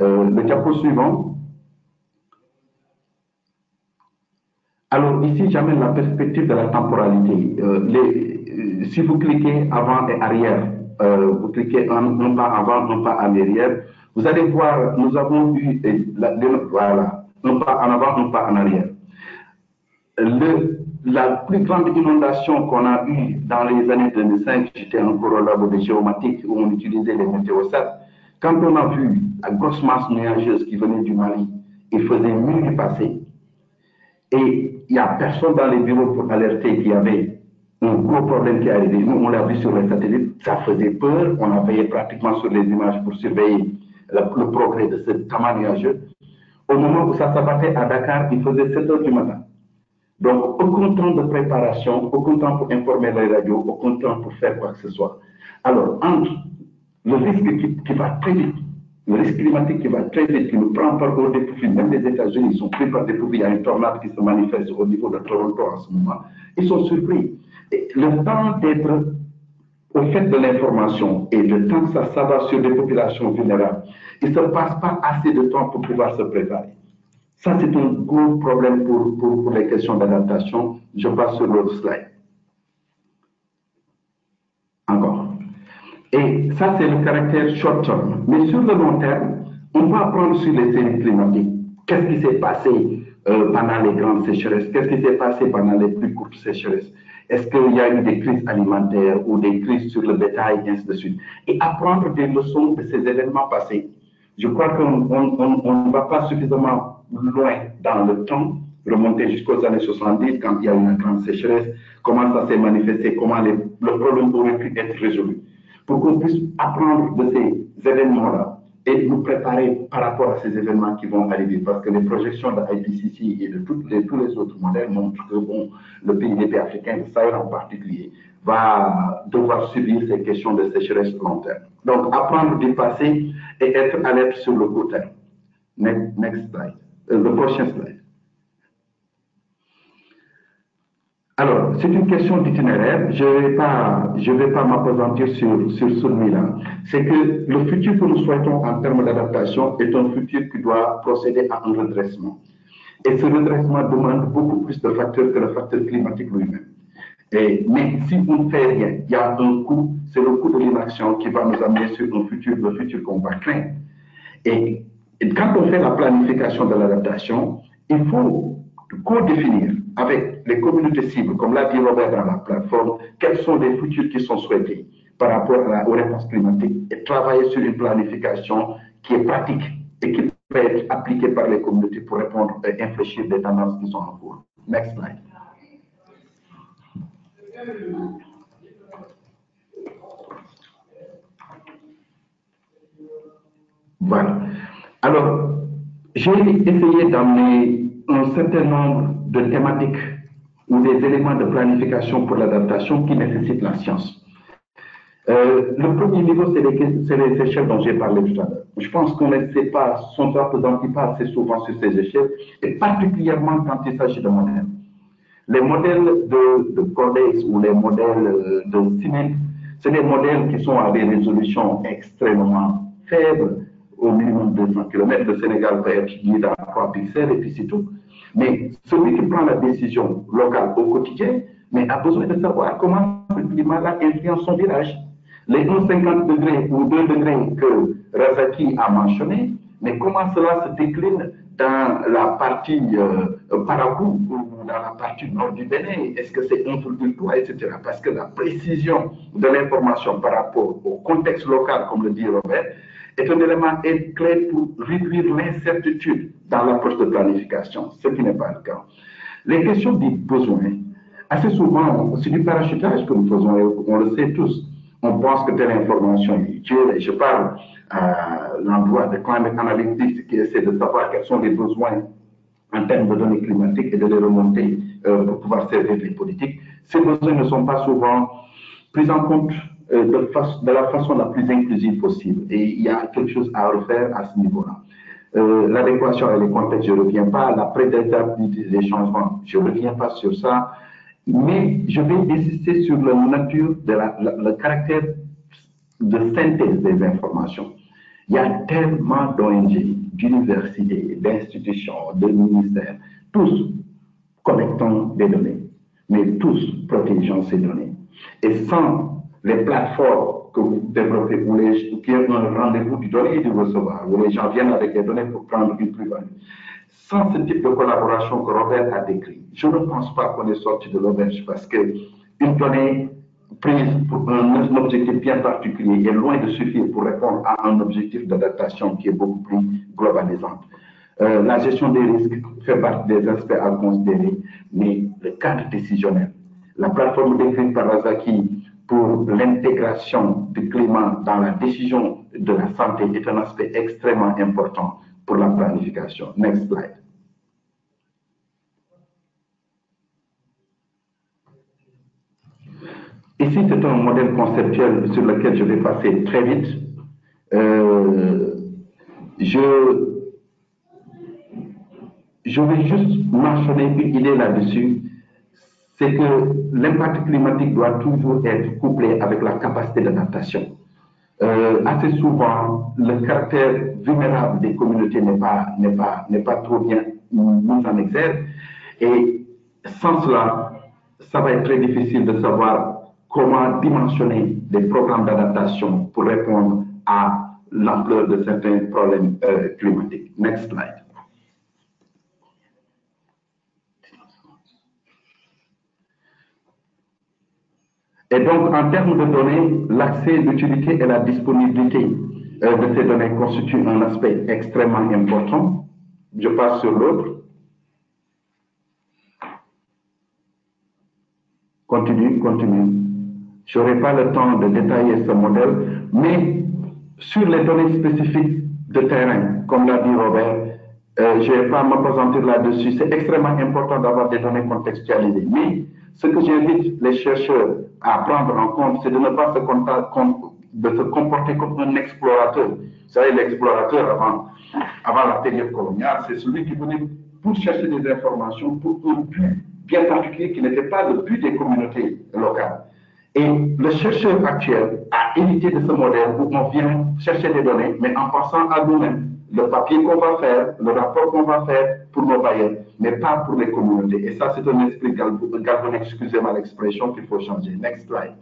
Euh, le diapo suivant. Alors ici, j'amène la perspective de la temporalité. Euh, les, euh, si vous cliquez avant et arrière, euh, vous cliquez un, un pas avant, un pas en arrière, vous allez voir, nous avons eu la, voilà, un pas en avant, un pas en arrière. Le, la plus grande inondation qu'on a eue dans les années deux mille cinq, j'étais encore au labo de géomatique où on utilisait les météosats, Quand on a vu la grosse masse nuageuse qui venait du Mali, il faisait nuit passer. Et il n'y a personne dans les bureaux pour alerter qu'il y avait un gros problème qui arrivait. Nous, on l'a vu sur les satellites, ça faisait peur. On a veillé pratiquement sur les images pour surveiller le, le progrès de ce tamas nuageux. Au moment où ça s'abattait à Dakar, il faisait sept heures du matin. Donc, aucun temps de préparation, aucun temps pour informer les radios, aucun temps pour faire quoi que ce soit. Alors, entre le risque qui, qui va très vite, le risque climatique qui va très vite, qui nous prend par des profits, même les États-Unis sont pris par des profits, il y a une tornade qui se manifeste au niveau de Toronto en ce moment, ils sont surpris. Et le temps d'être au fait de l'information et le temps que ça s'avance sur des populations vulnérables, il ne se passe pas assez de temps pour pouvoir se préparer. Ça, c'est un gros problème pour, pour, pour les questions d'adaptation. Je passe sur l'autre slide. Encore. Et ça, c'est le caractère short term. Mais sur le long terme, on va prendre sur les séries climatiques. Qu'est-ce qui s'est passé euh, pendant les grandes sécheresses? Qu'est-ce qui s'est passé pendant les plus courtes sécheresses? Est-ce qu'il y a eu des crises alimentaires ou des crises sur le bétail, et ainsi de suite? Et apprendre des leçons de ces événements passés. Je crois qu'on ne va pas suffisamment loin dans le temps, remonter jusqu'aux années soixante-dix, quand il y a eu une grande sécheresse, comment ça s'est manifesté, comment les, le problème aurait pu être résolu. Pour qu'on puisse apprendre de ces événements-là et nous préparer par rapport à ces événements qui vont arriver. Parce que les projections de I P C C et de, toutes les, de tous les autres modèles montrent que bon, le P I D P africain, le Sahel en particulier, va devoir subir ces questions de sécheresse long terme. Donc, apprendre du passé et être alerte sur le court terme. Next, next slide. Euh, le prochain slide. Alors, c'est une question d'itinéraire. Je ne vais pas, je vais pas m'appesantir sur, sur celui-là. C'est que le futur que nous souhaitons en termes d'adaptation est un futur qui doit procéder à un redressement. Et ce redressement demande beaucoup plus de facteurs que le facteur climatique lui-même. Et, mais si on ne fait rien, il y a un coût, c'est le coût de l'inaction qui va nous amener sur le futur, le futur qu'on va créer. Et, et quand on fait la planification de l'adaptation, il faut co-définir avec les communautés cibles, comme l'a dit Robert dans la plateforme, quels sont les futurs qui sont souhaités par rapport à la, aux réponses climatiques et travailler sur une planification qui est pratique et qui peut être appliquée par les communautés pour répondre et infléchir des tendances qui sont en cours. Next slide. Voilà. Alors, j'ai essayé d'amener un certain nombre de thématiques ou des éléments de planification pour l'adaptation qui nécessitent la science. Euh, le premier niveau, c'est les, les échelles dont j'ai parlé tout à l'heure. Je pense qu'on ne sait pas, son président qui parle assez souvent sur ces échelles, et particulièrement quand il s'agit de modèles. Les modèles de, de Codex ou les modèles de Siemens, c'est des modèles qui sont à des résolutions extrêmement faibles, au minimum deux cents kilomètres. Le Sénégal peut être guidé à trois pixels et puis c'est tout. Mais celui qui prend la décision locale au quotidien, mais a besoin de savoir comment le climat influence son village. Les onze virgule cinquante degrés ou deux degrés que Razaki a mentionné, mais comment cela se décline dans la partie euh, Parakou ou dans la partie nord du Bénin? Est-ce que c'est un virgule trois, et cetera. Parce que la précision de l'information par rapport au contexte local, comme le dit Robert, est un élément clé pour réduire l'incertitude dans l'approche de planification, ce qui n'est pas le cas. Les questions des besoins, assez souvent, c'est du parachutage que nous faisons, et on le sait tous. On pense que telle information est utile, et je parle à l'endroit de Climate Analytics qui essaie de savoir quels sont les besoins en termes de données climatiques et de les remonter euh, pour pouvoir servir les politiques. Ces besoins ne sont pas souvent pris en compte euh, de, de la façon la plus inclusive possible, et il y a quelque chose à refaire à ce niveau-là. Euh, L'adéquation et les contextes, je ne reviens pas, la prédétermination des changements, je ne reviens pas sur ça. Mais je vais insister sur la nature, de la, la, le caractère de synthèse des informations. Il y a tellement d'O N G, d'universités, d'institutions, de ministères, tous collectant des données, mais tous protégeant ces données. Et sans les plateformes que vous développez, où les, qui ont un rendez-vous du donner et du recevoir, où les gens viennent avec les données pour prendre une plus-value. Sans ce type de collaboration que Robert a décrit, je ne pense pas qu'on est sorti de l'auberge parce qu'une donnée prise pour un objectif bien particulier est loin de suffire pour répondre à un objectif d'adaptation qui est beaucoup plus globalisant. Euh, la gestion des risques fait partie des aspects à considérer, mais le cadre décisionnel, la plateforme décrite par Razaki pour l'intégration du climat dans la décision de la santé est un aspect extrêmement important pour la planification. Next slide. Ici, c'est un modèle conceptuel sur lequel je vais passer très vite. Euh, je, je vais juste mentionner une idée là-dessus. C'est que l'impact climatique doit toujours être couplé avec la capacité d'adaptation. Euh, assez souvent, le caractère vulnérable des communautés n'est pas, n'est pas, n'est pas trop bien mis en exergue. Et sans cela, ça va être très difficile de savoir comment dimensionner des programmes d'adaptation pour répondre à l'ampleur de certains problèmes euh, climatiques. Next slide. Et donc, en termes de données, l'accès, l'utilité et la disponibilité euh, de ces données constituent un aspect extrêmement important. Je passe sur l'autre. Continue, continue. Je n'aurai pas le temps de détailler ce modèle, mais sur les données spécifiques de terrain, comme l'a dit Robert, euh, je ne vais pas me présenter là-dessus. C'est extrêmement important d'avoir des données contextualisées. Mais ce que j'invite les chercheurs à prendre en compte, c'est de ne pas se, de se comporter comme un explorateur. Vous savez, l'explorateur, avant, avant la période coloniale, c'est celui qui venait pour chercher des informations pour un but bien particulier qui n'était pas le but des communautés locales. Et le chercheur actuel a hérité de ce modèle où on vient chercher des données, mais en pensant à nous-mêmes, le papier qu'on va faire, le rapport qu'on va faire pour nos bailleurs, mais pas pour les communautés. Et ça, c'est un esprit galvaudé, excusez-moi l'expression, qu'il faut changer. Next slide.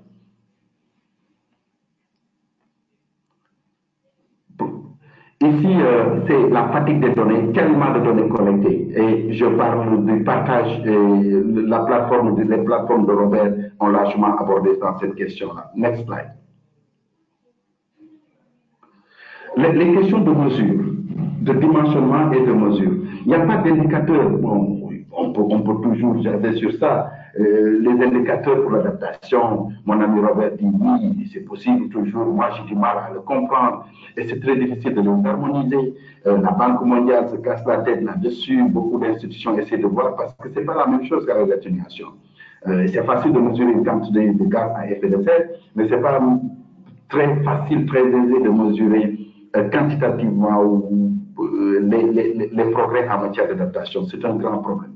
Ici, euh, c'est la pratique des données, tellement de données collectées. Et je parle du partage, et la plateforme, les plateformes de Robert ont largement abordé dans cette question-là. Next slide. Les, les questions de mesure, de dimensionnement et de mesure. Il n'y a pas d'indicateur, bon, on peut, on peut toujours jaser sur ça. Euh, les indicateurs pour l'adaptation, mon ami Robert dit oui, c'est possible toujours, moi j'ai du mal à le comprendre et c'est très difficile de les harmoniser. Euh, la Banque mondiale se casse la tête là-dessus, beaucoup d'institutions essaient de voir parce que ce n'est pas la même chose qu'avec l'atténuation. Euh, c'est facile de mesurer une quantité de gaz à effet de serre, mais ce n'est pas très facile, très aisé de mesurer euh, quantitativement ou, euh, les, les, les progrès en matière d'adaptation. C'est un grand problème.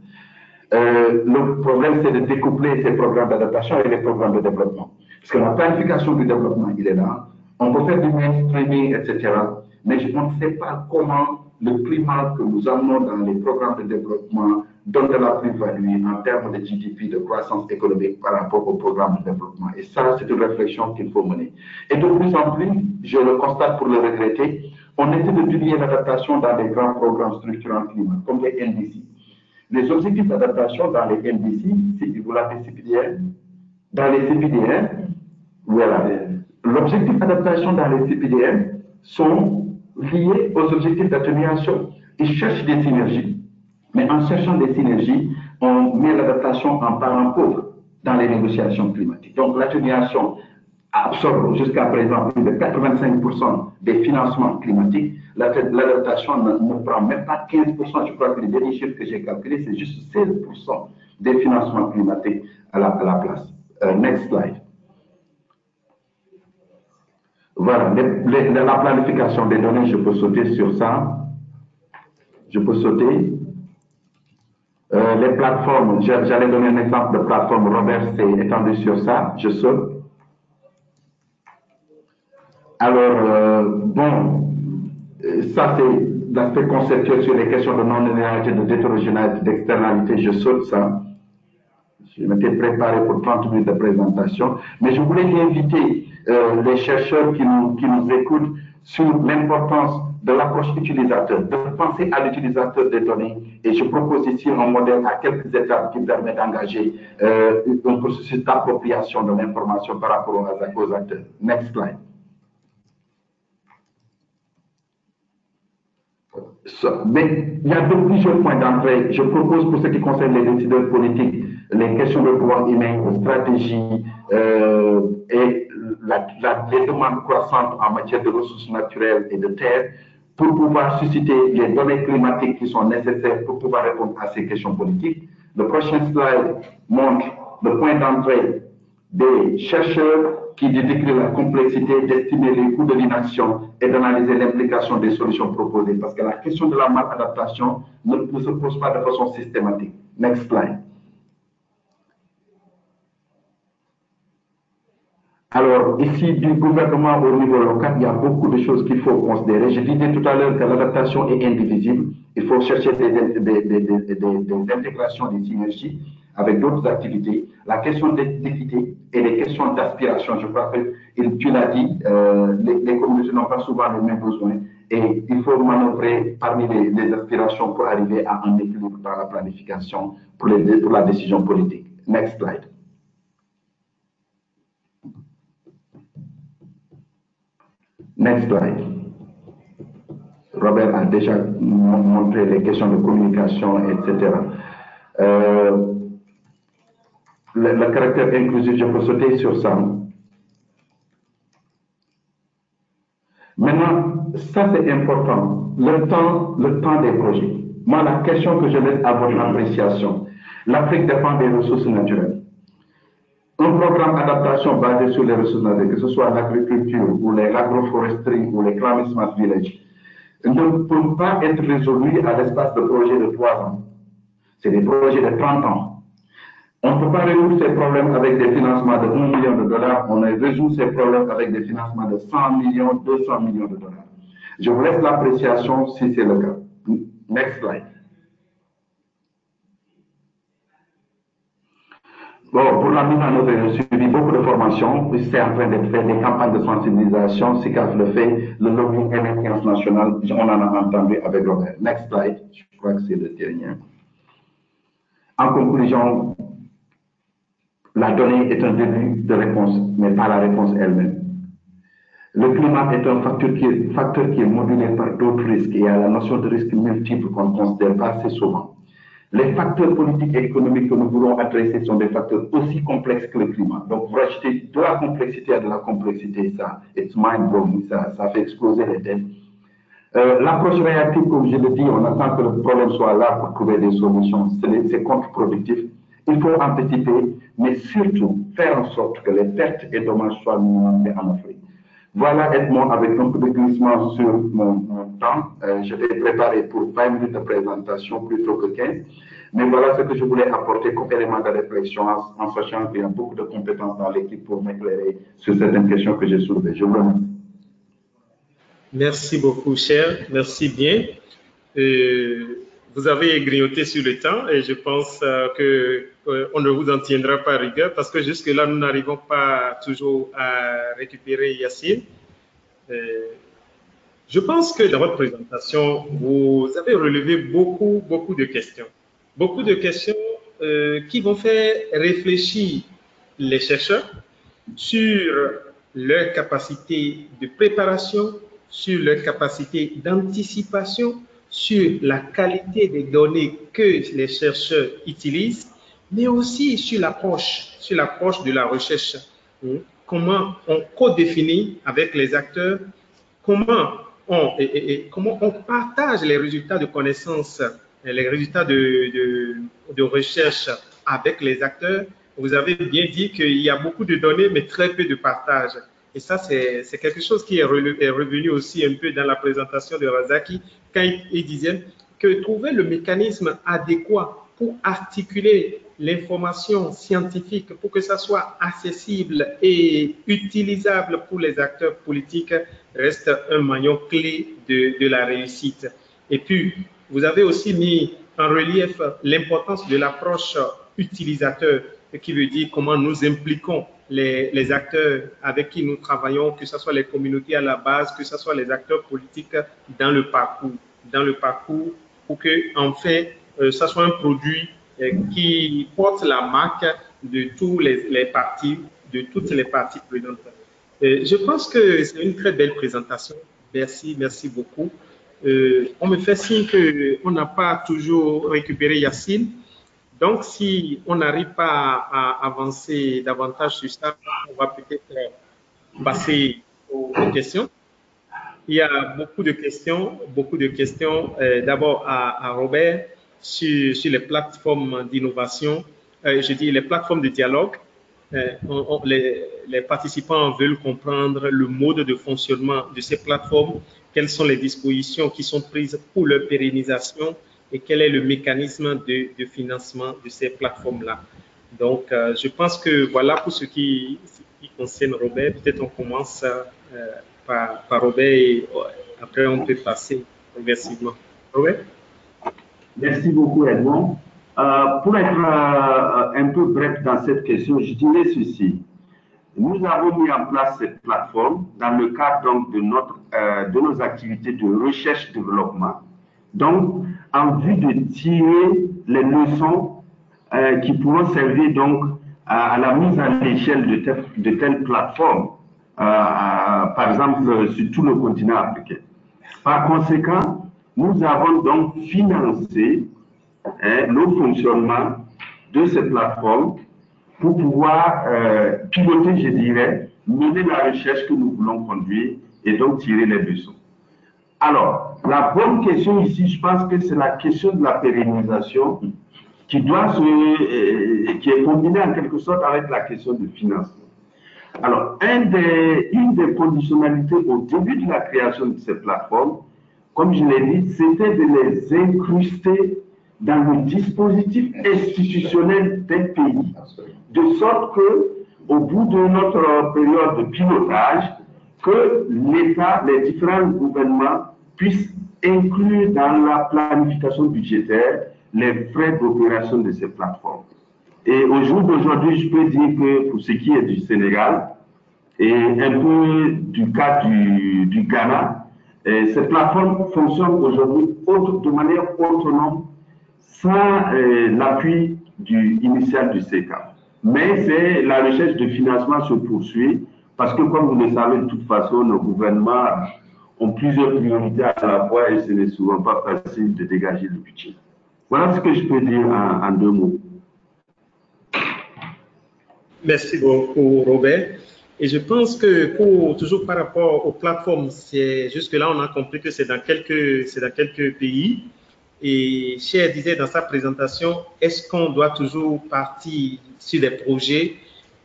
Euh, le problème, c'est de découpler ces programmes d'adaptation et les programmes de développement. Parce que la planification du développement, il est là. On peut faire du mainstreaming, et cetera. Mais on ne sait pas comment le climat que nous amenons dans les programmes de développement donne de la plus-value en termes de G D P, de croissance économique par rapport aux programmes de développement. Et ça, c'est une réflexion qu'il faut mener. Et de plus en plus, je le constate pour le regretter, on essaie de diluer l'adaptation dans les grands programmes structurants climat, comme les N D C. Les objectifs d'adaptation dans les N D C, si vous l'avez C P D M, dans les C P D M, voilà. L'objectif d'adaptation dans les C P D M sont liés aux objectifs d'atténuation. Ils cherchent des synergies. Mais en cherchant des synergies, on met l'adaptation en parent pauvre dans les négociations climatiques. Donc l'atténuation absorbe jusqu'à présent plus de quatre-vingt-cinq pour cent des financements climatiques. L'adaptation ne, ne prend même pas quinze pour cent. Je crois que les derniers chiffres que j'ai calculés, c'est juste seize pour cent des financements climatiques à la, à la place. Uh, next slide. Voilà, les, les, la planification des données, je peux sauter sur ça. Je peux sauter. Euh, les plateformes, j'allais donner un exemple de plateforme, Robert s'est étendu sur ça, je saute. Alors, euh, bon, ça c'est l'aspect conceptuel sur les questions de non-linéarité, de hétérogénéité, d'externalité, je saute ça. Je m'étais préparé pour trente minutes de présentation, mais je voulais inviter euh, les chercheurs qui nous, qui nous écoutent sur l'importance de l'approche utilisateur, de penser à l'utilisateur des données. Et je propose ici un modèle à quelques étapes qui permet d'engager euh, un processus d'appropriation de l'information par rapport aux acteurs. Next slide. Mais il y a plusieurs points d'entrée. Je propose pour ce qui concerne les décideurs politiques, les questions de pouvoir humain, stratégie euh, et la, la, les demandes croissantes en matière de ressources naturelles et de terre pour pouvoir susciter les données climatiques qui sont nécessaires pour pouvoir répondre à ces questions politiques. Le prochain slide montre le point d'entrée des chercheurs qui décrivent la complexité d'estimer les coûts de l'inaction et d'analyser l'implication des solutions proposées, parce que la question de la maladaptation ne, ne se pose pas de façon systématique. Next slide. Alors, ici, du gouvernement au niveau local, il y a beaucoup de choses qu'il faut considérer. Je disais tout à l'heure que l'adaptation est indivisible. Il faut chercher des, des, des, des, des, des intégrations, des synergies avec d'autres activités. La question d'équité et les questions d'aspiration, je crois que tu l'as dit, euh, les, les communautés n'ont pas souvent les mêmes besoins et il faut manœuvrer parmi les, les aspirations pour arriver à un équilibre dans la planification pour, les, pour la décision politique. Next slide. Next slide. Robert a déjà montré les questions de communication, et cetera. Euh, le, le caractère inclusif, je peux sauter sur ça. Maintenant, ça c'est important. Le temps, le temps des projets. Moi, la question que je laisse à votre appréciation, l'Afrique dépend des ressources naturelles. Un programme d'adaptation basé sur les ressources naturelles, que ce soit l'agriculture ou l'agroforesterie ou les climate smart villages, ne peut pas être résolu à l'espace de projets de trois ans. C'est des projets de trente ans. On ne peut pas résoudre ces problèmes avec des financements de un million de dollars, on les résout ces problèmes avec des financements de cent millions, deux cents millions de dollars. Je vous laisse l'appréciation si c'est le cas. Next slide. Bon, pour la mise en œuvre, j'ai suivi beaucoup de formations, c'est en train d'être fait, des campagnes de sensibilisation, C I C A F le fait, le lobbying et l'influence nationale, on en a entendu avec Robert. Next slide, je crois que c'est le dernier. En conclusion, la donnée est un début de réponse, mais pas la réponse elle-même. Le climat est un facteur qui est, facteur qui est modulé par d'autres risques, et à la notion de risque multiple qu'on ne considère pas assez souvent. Les facteurs politiques et économiques que nous voulons adresser sont des facteurs aussi complexes que le climat. Donc, vous rajoutez de la complexité à de la complexité, ça, it's mind-blowing, ça, ça fait exploser les têtes. Euh, L'approche réactive, comme je le dis, on attend que le problème soit là pour trouver des solutions, c'est contre-productif. Il faut anticiper, mais surtout faire en sorte que les pertes et dommages soient minimisés en Afrique. Voilà Edmond avec un peu de glissement sur mon, mon temps. Euh, je l'ai préparé pour vingt minutes de présentation plutôt que quinze. Mais voilà ce que je voulais apporter comme élément de réflexion en, en sachant qu'il y a beaucoup de compétences dans l'équipe pour m'éclairer sur certaines questions que j'ai soulevées. Je vous remercie. Merci beaucoup, cher. Merci bien. Euh, vous avez grignoté sur le temps et je pense euh, que euh, on ne vous en tiendra pas rigueur parce que jusque-là, nous n'arrivons pas toujours à récupérer Yacine. Euh, je pense que dans votre présentation, vous avez relevé beaucoup, beaucoup de questions. Beaucoup de questions euh, qui vont faire réfléchir les chercheurs sur leur capacité de préparation, sur leur capacité d'anticipation, sur la qualité des données que les chercheurs utilisent, mais aussi sur l'approche, sur l'approche de la recherche. Comment on co-définit avec les acteurs, comment on, et, et, et, comment on partage les résultats de connaissances, les résultats de, de, de recherche avec les acteurs. Vous avez bien dit qu'il y a beaucoup de données, mais très peu de partage. Et ça, c'est quelque chose qui est revenu aussi un peu dans la présentation de Razaki, quand il, il disait que trouver le mécanisme adéquat pour articuler l'information scientifique, pour que ça soit accessible et utilisable pour les acteurs politiques, reste un maillon clé de, de la réussite. Et puis, vous avez aussi mis en relief l'importance de l'approche utilisateur. qui veut dire comment nous impliquons les, les acteurs avec qui nous travaillons, que ce soit les communautés à la base, que ce soit les acteurs politiques dans le parcours, dans le parcours pour que, en fait, euh, ça soit un produit euh, qui porte la marque de tous les, les partis, de toutes les parties prenantes. Euh, je pense que c'est une très belle présentation. Merci, merci beaucoup. Euh, on me fait signe qu'on n'a pas toujours récupéré Yacine. Donc, si on n'arrive pas à, à avancer davantage sur ça, on va peut-être passer aux, aux questions. Il y a beaucoup de questions, beaucoup de questions. Euh, D'abord à, à Robert sur, sur les plateformes d'innovation. Euh, je dis les plateformes de dialogue. Euh, on, on, les, les participants veulent comprendre le mode de fonctionnement de ces plateformes, quelles sont les dispositions qui sont prises pour leur pérennisation et quel est le mécanisme de, de financement de ces plateformes-là. Donc, euh, je pense que voilà pour ce qui, ce qui concerne Robert. Peut-être on commence euh, par, par Robert et après on peut passer progressivement. Robert? Merci beaucoup, Edmond. Euh, pour être euh, un peu bref dans cette question, je dirais ceci. Nous avons mis en place cette plateforme dans le cadre donc, de, notre, euh, de nos activités de recherche-développement. Donc, en vue de tirer les leçons euh, qui pourront servir donc à, à la mise à l'échelle de, tel, de telles plateformes, euh, à, par exemple sur tout le continent africain. Par conséquent, nous avons donc financé Hein, le fonctionnement de ces plateformes pour pouvoir euh, piloter, je dirais, mener la recherche que nous voulons conduire et donc tirer les leçons. Alors, la bonne question ici, je pense que c'est la question de la pérennisation qui doit se, euh, qui est combinée en quelque sorte avec la question de financement. Alors, un des, une des conditionnalités au début de la création de ces plateformes, comme je l'ai dit, c'était de les incruster dans le dispositif institutionnel des pays, de sorte que, au bout de notre période de pilotage, que l'État, les différents gouvernements puissent inclure dans la planification budgétaire les frais d'opération de ces plateformes. Et au jour d'aujourd'hui, je peux dire que pour ce qui est du Sénégal et un peu du cas du, du Ghana, ces plateformes fonctionnent aujourd'hui de manière autonome sans euh, l'appui initial du C CAF. Mais la recherche de financement se poursuit parce que, comme vous le savez, de toute façon, nos gouvernements ont plusieurs priorités à la fois et ce n'est souvent pas facile de dégager le budget. Voilà ce que je peux dire en, en deux mots. Merci beaucoup, Robert. Et je pense que, pour, toujours par rapport aux plateformes, jusque-là, on a compris que c'est dans, dans quelques pays. Et Cher disait dans sa présentation, est-ce qu'on doit toujours partir sur des projets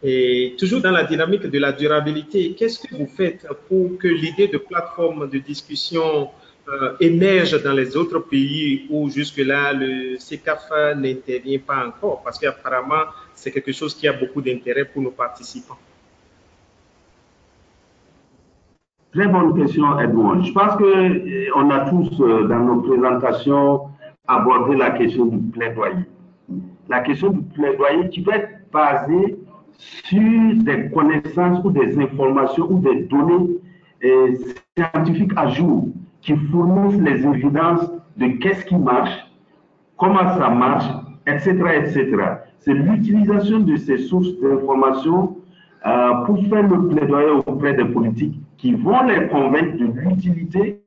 et toujours dans la dynamique de la durabilité? Qu'est-ce que vous faites pour que l'idée de plateforme de discussion euh, émerge dans les autres pays où jusque-là le C CAF n'intervient pas encore? Parce qu'apparemment, c'est quelque chose qui a beaucoup d'intérêt pour nos participants. Très bonne question, Edmond. Je pense qu'on a tous, euh, dans nos présentations, abordé la question du plaidoyer. La question du plaidoyer qui va être basée sur des connaissances ou des informations ou des données euh, scientifiques à jour qui fournissent les évidences de qu'est-ce qui marche, comment ça marche, et cetera et cetera. C'est l'utilisation de ces sources d'informations euh, pour faire le plaidoyer auprès des politiques qui vont les convaincre de l'utilité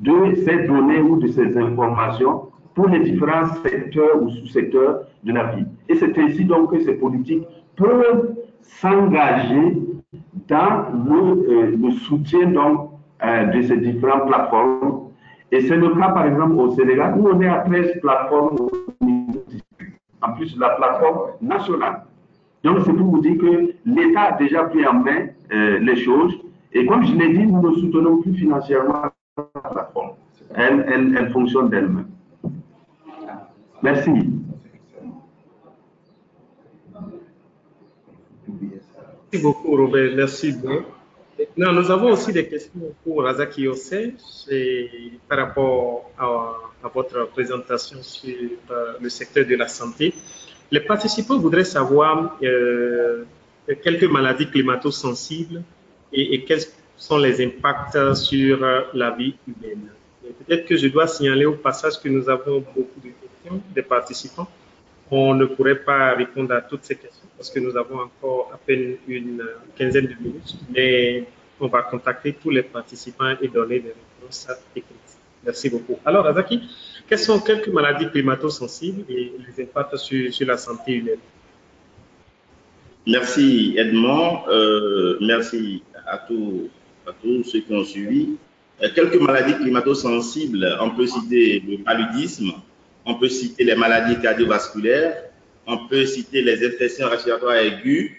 de ces données ou de ces informations pour les différents secteurs ou sous-secteurs de la vie. Et c'est ainsi donc que ces politiques peuvent s'engager dans le, euh, le soutien donc, euh, de ces différentes plateformes. Et c'est le cas par exemple au Sénégal où on est à treize plateformes, en plus de la plateforme nationale. Donc c'est pour vous dire que l'État a déjà pris en main euh, les choses. Et comme je l'ai dit, nous ne soutenons plus financièrement la plateforme. Elle, elle, elle fonctionne d'elle-même. Merci. Merci beaucoup, Robert. Merci beaucoup. Non, nous avons aussi des questions pour Razaki Ossé par rapport à, à votre présentation sur euh, le secteur de la santé. Les participants voudraient savoir euh, quelques maladies climato-sensibles et, et quels sont les impacts sur la vie humaine. Peut-être que je dois signaler au passage que nous avons beaucoup de questions des participants. On ne pourrait pas répondre à toutes ces questions parce que nous avons encore à peine une quinzaine de minutes, mais on va contacter tous les participants et donner des réponses écrites. Merci beaucoup. Alors, Razaki, quelles sont quelques maladies climato-sensibles et les impacts sur, sur la santé humaine? Merci, Edmond. Euh, merci à, tout, à tous ceux qui ont suivi. Euh, quelques maladies climato-sensibles, on peut citer le paludisme, on peut citer les maladies cardiovasculaires, on peut citer les infections respiratoires aiguës,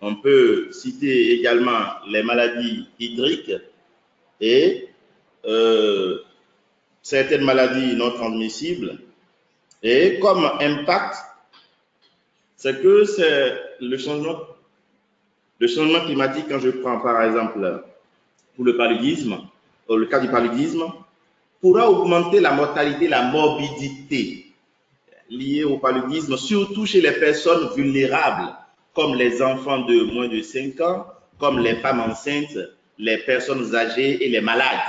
on peut citer également les maladies hydriques et euh, certaines maladies non transmissibles. Et comme impact, c'est que c'est le changement, le changement climatique. Quand je prends par exemple pour le paludisme, pour le cas du paludisme, pourra augmenter la mortalité, la morbidité liée au paludisme, surtout chez les personnes vulnérables, comme les enfants de moins de cinq ans, comme les femmes enceintes, les personnes âgées et les malades.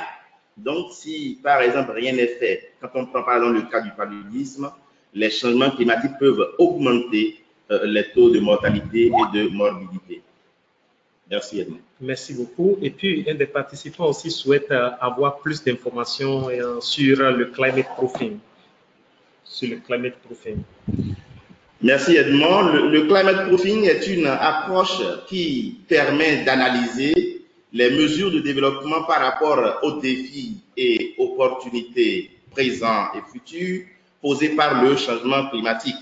Donc, si par exemple rien n'est fait, quand on prend par exemple le cas du paludisme, les changements climatiques peuvent augmenter euh, les taux de mortalité et de morbidité. Merci Edmond. Merci beaucoup. Et puis, un des participants aussi souhaite euh, avoir plus d'informations euh, sur euh, le climate proofing. Sur le climate proofing. Merci Edmond. Le, le climate proofing est une approche qui permet d'analyser les mesures de développement par rapport aux défis et opportunités présents et futurs posés par le changement climatique.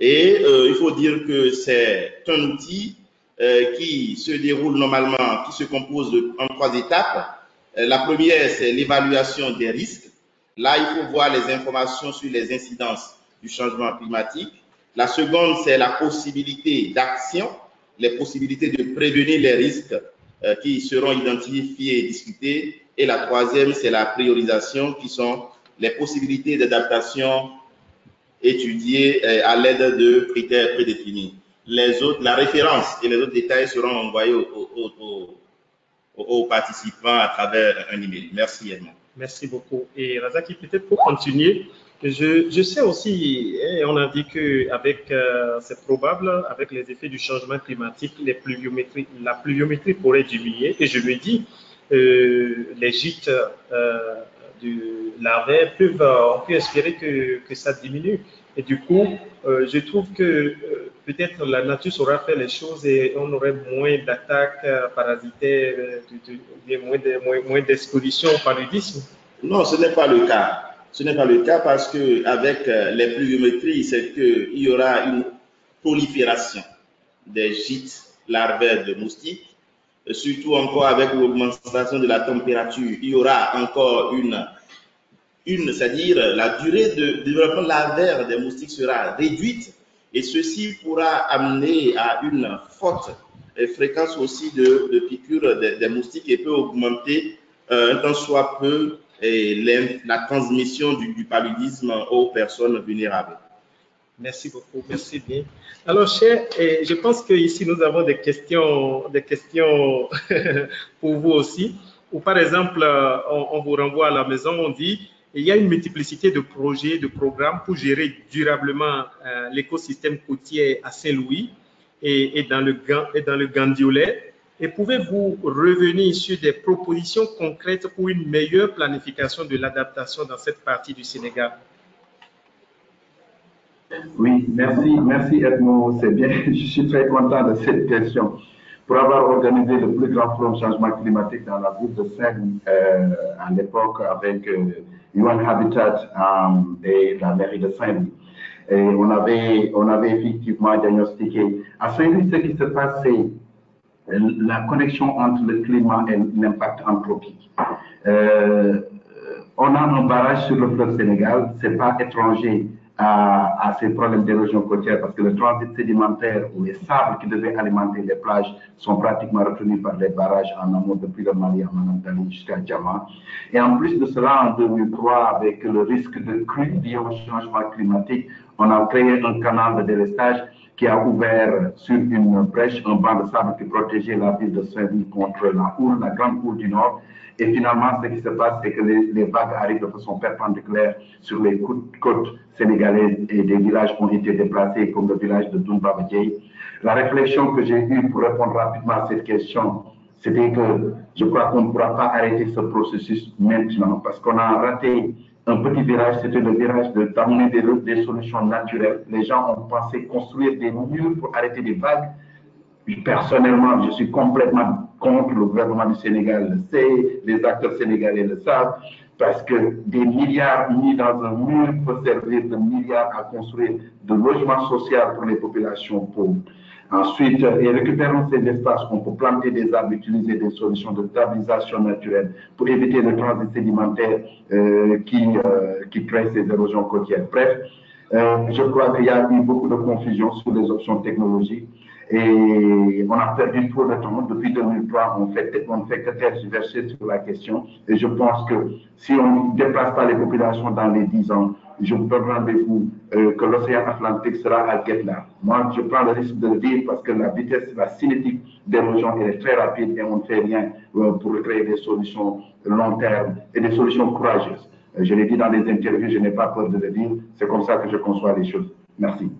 Et euh, il faut dire que c'est un outil euh, qui se déroule normalement, qui se compose en trois étapes. Euh, la première, c'est l'évaluation des risques. Là, il faut voir les informations sur les incidences du changement climatique. La seconde, c'est la possibilité d'action, les possibilités de prévenir les risques qui seront identifiés et discutés. Et la troisième, c'est la priorisation, qui sont les possibilités d'adaptation étudiées à l'aide de critères prédéfinis. Les autres, la référence et les autres détails seront envoyés aux, aux, aux, aux participants à travers un email. Merci Edmond. Merci beaucoup. Et Razaki, peut-être pour continuer, je, je sais aussi, et on a dit que avec, euh, c'est probable, avec les effets du changement climatique, les pluviométries, la pluviométrie pourrait diminuer. Et je me dis, euh, les gîtes euh, de la veille peuvent, on peut espérer que, que ça diminue. Et du coup, euh, je trouve que euh, peut-être la nature saura faire les choses et on aurait moins d'attaques parasitaires, de, de, de, moins, de, moins, moins d'exposition au paludisme. Non, ce n'est pas le cas. Ce n'est pas le cas parce que avec les pluviométries, c'est qu'il y aura une prolifération des gîtes larvaires de moustiques. Et surtout encore avec l'augmentation de la température, il y aura encore une, une c'est-à-dire la durée de développement larvaire des moustiques sera réduite et ceci pourra amener à une forte fréquence aussi de, de piqûres des, des moustiques et peut augmenter euh, un temps soit peu et les, la transmission du, du paludisme aux personnes vulnérables. Merci beaucoup, merci bien. Alors, cher, et je pense qu'ici, nous avons des questions, des questions pour vous aussi. Ou par exemple, on, on vous renvoie à la maison, on dit, il y a une multiplicité de projets, de programmes pour gérer durablement euh, l'écosystème côtier à Saint-Louis et, et dans le, et dans le Gandiolet. Et pouvez-vous revenir sur des propositions concrètes pour une meilleure planification de l'adaptation dans cette partie du Sénégal? Oui, merci, merci Edmond, c'est bien. Je suis très content de cette question. Pour avoir organisé le plus grand forum changement climatique dans la ville de Seine euh, à l'époque avec euh, Human Habitat euh, et la mairie de Saint-Louis. Et on avait, on avait effectivement diagnostiqué à Saint-Louis ce qui se passait. La connexion entre le climat et l'impact anthropique. Euh, on a un barrage sur le fleuve Sénégal, ce n'est pas étranger à, à ces problèmes d'érosion côtière parce que le transit sédimentaire ou les sables qui devaient alimenter les plages sont pratiquement retenus par les barrages en amont depuis le Mali, en Manantali jusqu'à Djamena. Et en plus de cela, en deux mille trois, avec le risque de crue lié au changement climatique, on a créé un canal de délestage qui a ouvert sur une brèche un banc de sable qui protégeait la ville de Saint-Louis contre la houle, la grande houle du Nord. Et finalement, ce qui se passe, c'est que les, les vagues arrivent de façon perpendiculaire sur les côtes sénégalaises et des villages ont été déplacés, comme le village de Doumbabadjei. La réflexion que j'ai eue pour répondre rapidement à cette question, c'était que je crois qu'on ne pourra pas arrêter ce processus maintenant parce qu'on a raté un petit virage, c'était le virage d'amener des, des solutions naturelles. Les gens ont pensé construire des murs pour arrêter des vagues. Personnellement, je suis complètement contre le gouvernement du Sénégal, le sait, les acteurs sénégalais le savent, parce que des milliards mis dans un mur peuvent servir de milliards à construire de logements sociaux pour les populations pauvres. Ensuite, et récupérons ces espaces, on peut planter des arbres, utiliser des solutions de stabilisation naturelle pour éviter le transit sédimentaire euh, qui, euh, qui crée ces érosions côtières. Bref, euh, je crois qu'il y a eu beaucoup de confusion sur les options technologiques et on a perdu trop de temps. Depuis deux mille trois, on fait, on fait que tergiverser sur la question et je pense que si on ne déplace pas les populations dans les dix ans, je vous donne rendez-vous euh, que l'océan Atlantique sera à Guetla. Moi, je prends le risque de le dire parce que la vitesse, la cinétique des régions est très rapide et on ne fait rien euh, pour créer des solutions long terme et des solutions courageuses. Euh, je l'ai dit dans les interviews, je n'ai pas peur de le dire. C'est comme ça que je conçois les choses. Merci.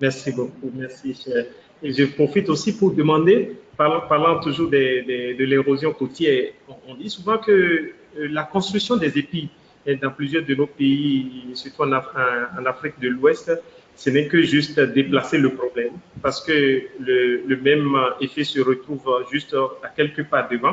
Merci beaucoup. Merci, cher. Et je profite aussi pour demander, parlant, parlant toujours des, des, de l'érosion côtière, on dit souvent que la construction des épis dans plusieurs de nos pays, surtout en Afrique de l'Ouest, ce n'est que juste déplacer le problème parce que le, le même effet se retrouve juste à quelques pas devant.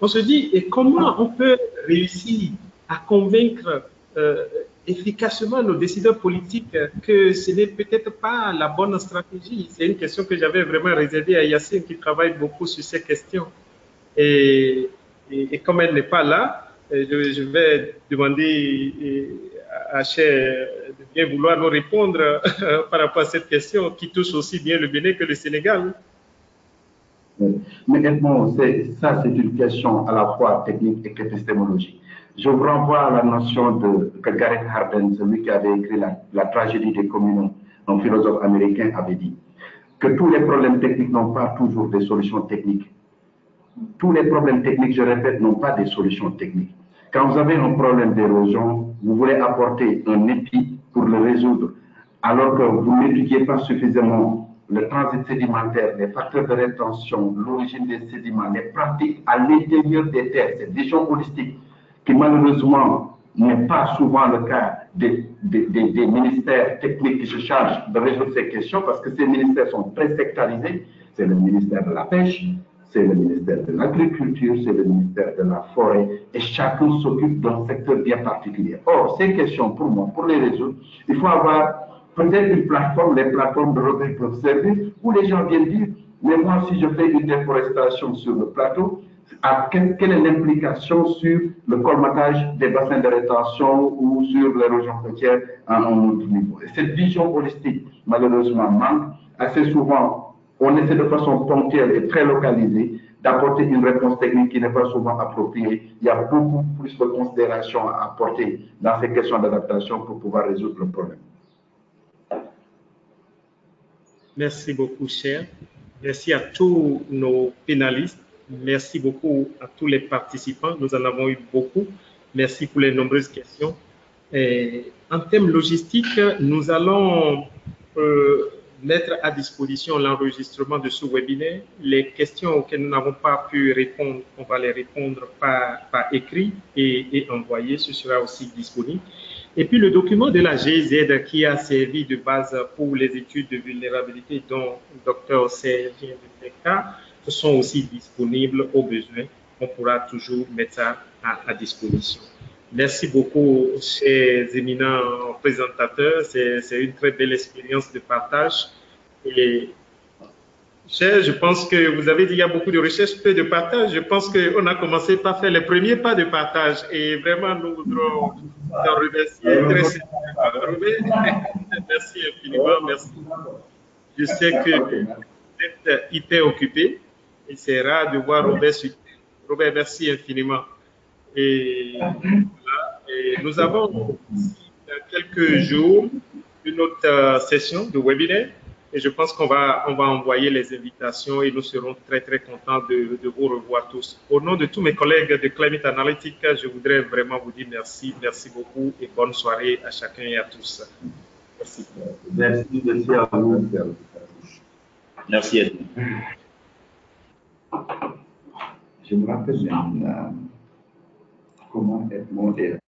On se dit, et comment on peut réussir à convaincre euh, efficacement nos décideurs politiques que ce n'est peut-être pas la bonne stratégie? C'est une question que j'avais vraiment réservée à Yacine qui travaille beaucoup sur ces questions. Et, et, et comme elle n'est pas là, je vais demander à Cher de bien vouloir nous répondre par rapport à cette question qui touche aussi bien le Bénin que le Sénégal. Mais Edmond, ça c'est une question à la fois technique et épistémologique. Je vous renvoie à la notion de que Gareth Hardin, celui qui avait écrit la, la tragédie des communaux, un philosophe américain, avait dit que tous les problèmes techniques n'ont pas toujours des solutions techniques. Tous les problèmes techniques, je répète, n'ont pas des solutions techniques. Quand vous avez un problème d'érosion, vous voulez apporter un épi pour le résoudre, alors que vous n'étudiez pas suffisamment le transit sédimentaire, les facteurs de rétention, l'origine des sédiments, les pratiques à l'intérieur des terres, cette vision holistique qui malheureusement n'est pas souvent le cas des, des, des, des ministères techniques qui se chargent de résoudre ces questions, parce que ces ministères sont très sectarisés. C'est le ministère de la Pêche, c'est le ministère de l'Agriculture, c'est le ministère de la Forêt, et chacun s'occupe d'un secteur bien particulier. Or, ces questions, pour moi, pour les résoudre, il faut avoir peut-être une plateforme, les plateformes de recueil peuvent servir, où les gens viennent dire, mais moi, si je fais une déforestation sur le plateau, à quelle, quelle est l'implication sur le colmatage des bassins de rétention ou sur l'érosion côtière à un autre niveau. Et cette vision holistique, malheureusement, manque assez souvent. On essaie de façon ponctuelle et très localisée d'apporter une réponse technique qui n'est pas souvent appropriée. Il y a beaucoup plus de considérations à apporter dans ces questions d'adaptation pour pouvoir résoudre le problème. Merci beaucoup, cher. Merci à tous nos pénalistes. Merci beaucoup à tous les participants. Nous en avons eu beaucoup. Merci pour les nombreuses questions. Et en termes logistiques, nous allons... Euh, mettre à disposition l'enregistrement de ce webinaire. Les questions auxquelles nous n'avons pas pu répondre, on va les répondre par, par écrit et, et envoyer. Ce sera aussi disponible. Et puis le document de la G I Z qui a servi de base pour les études de vulnérabilité dont le docteur Serge vient de faire cas, sont aussi disponibles au besoin. On pourra toujours mettre ça à, à disposition. Merci beaucoup, chers éminents présentateurs. C'est une très belle expérience de partage. Et, chers, je pense que vous avez dit qu'il y a beaucoup de recherches, peu de partage. Je pense qu'on a commencé par faire les premiers pas de partage. Et vraiment, nous voudrons vous en remercier. Merci infiniment. Merci. Je sais que vous êtes hyper occupé. Et c'est rare de voir Robert. Robert, merci infiniment. Et, voilà, et nous avons dans quelques jours une autre session de webinaire et je pense qu'on va, on va envoyer les invitations et nous serons très, très contents de, de vous revoir tous. Au nom de tous mes collègues de Climate Analytics, je voudrais vraiment vous dire merci, merci beaucoup et bonne soirée à chacun et à tous. Merci. Merci, merci à vous. Merci Edmond. Je me rappelle bien euh, comment Edmond est.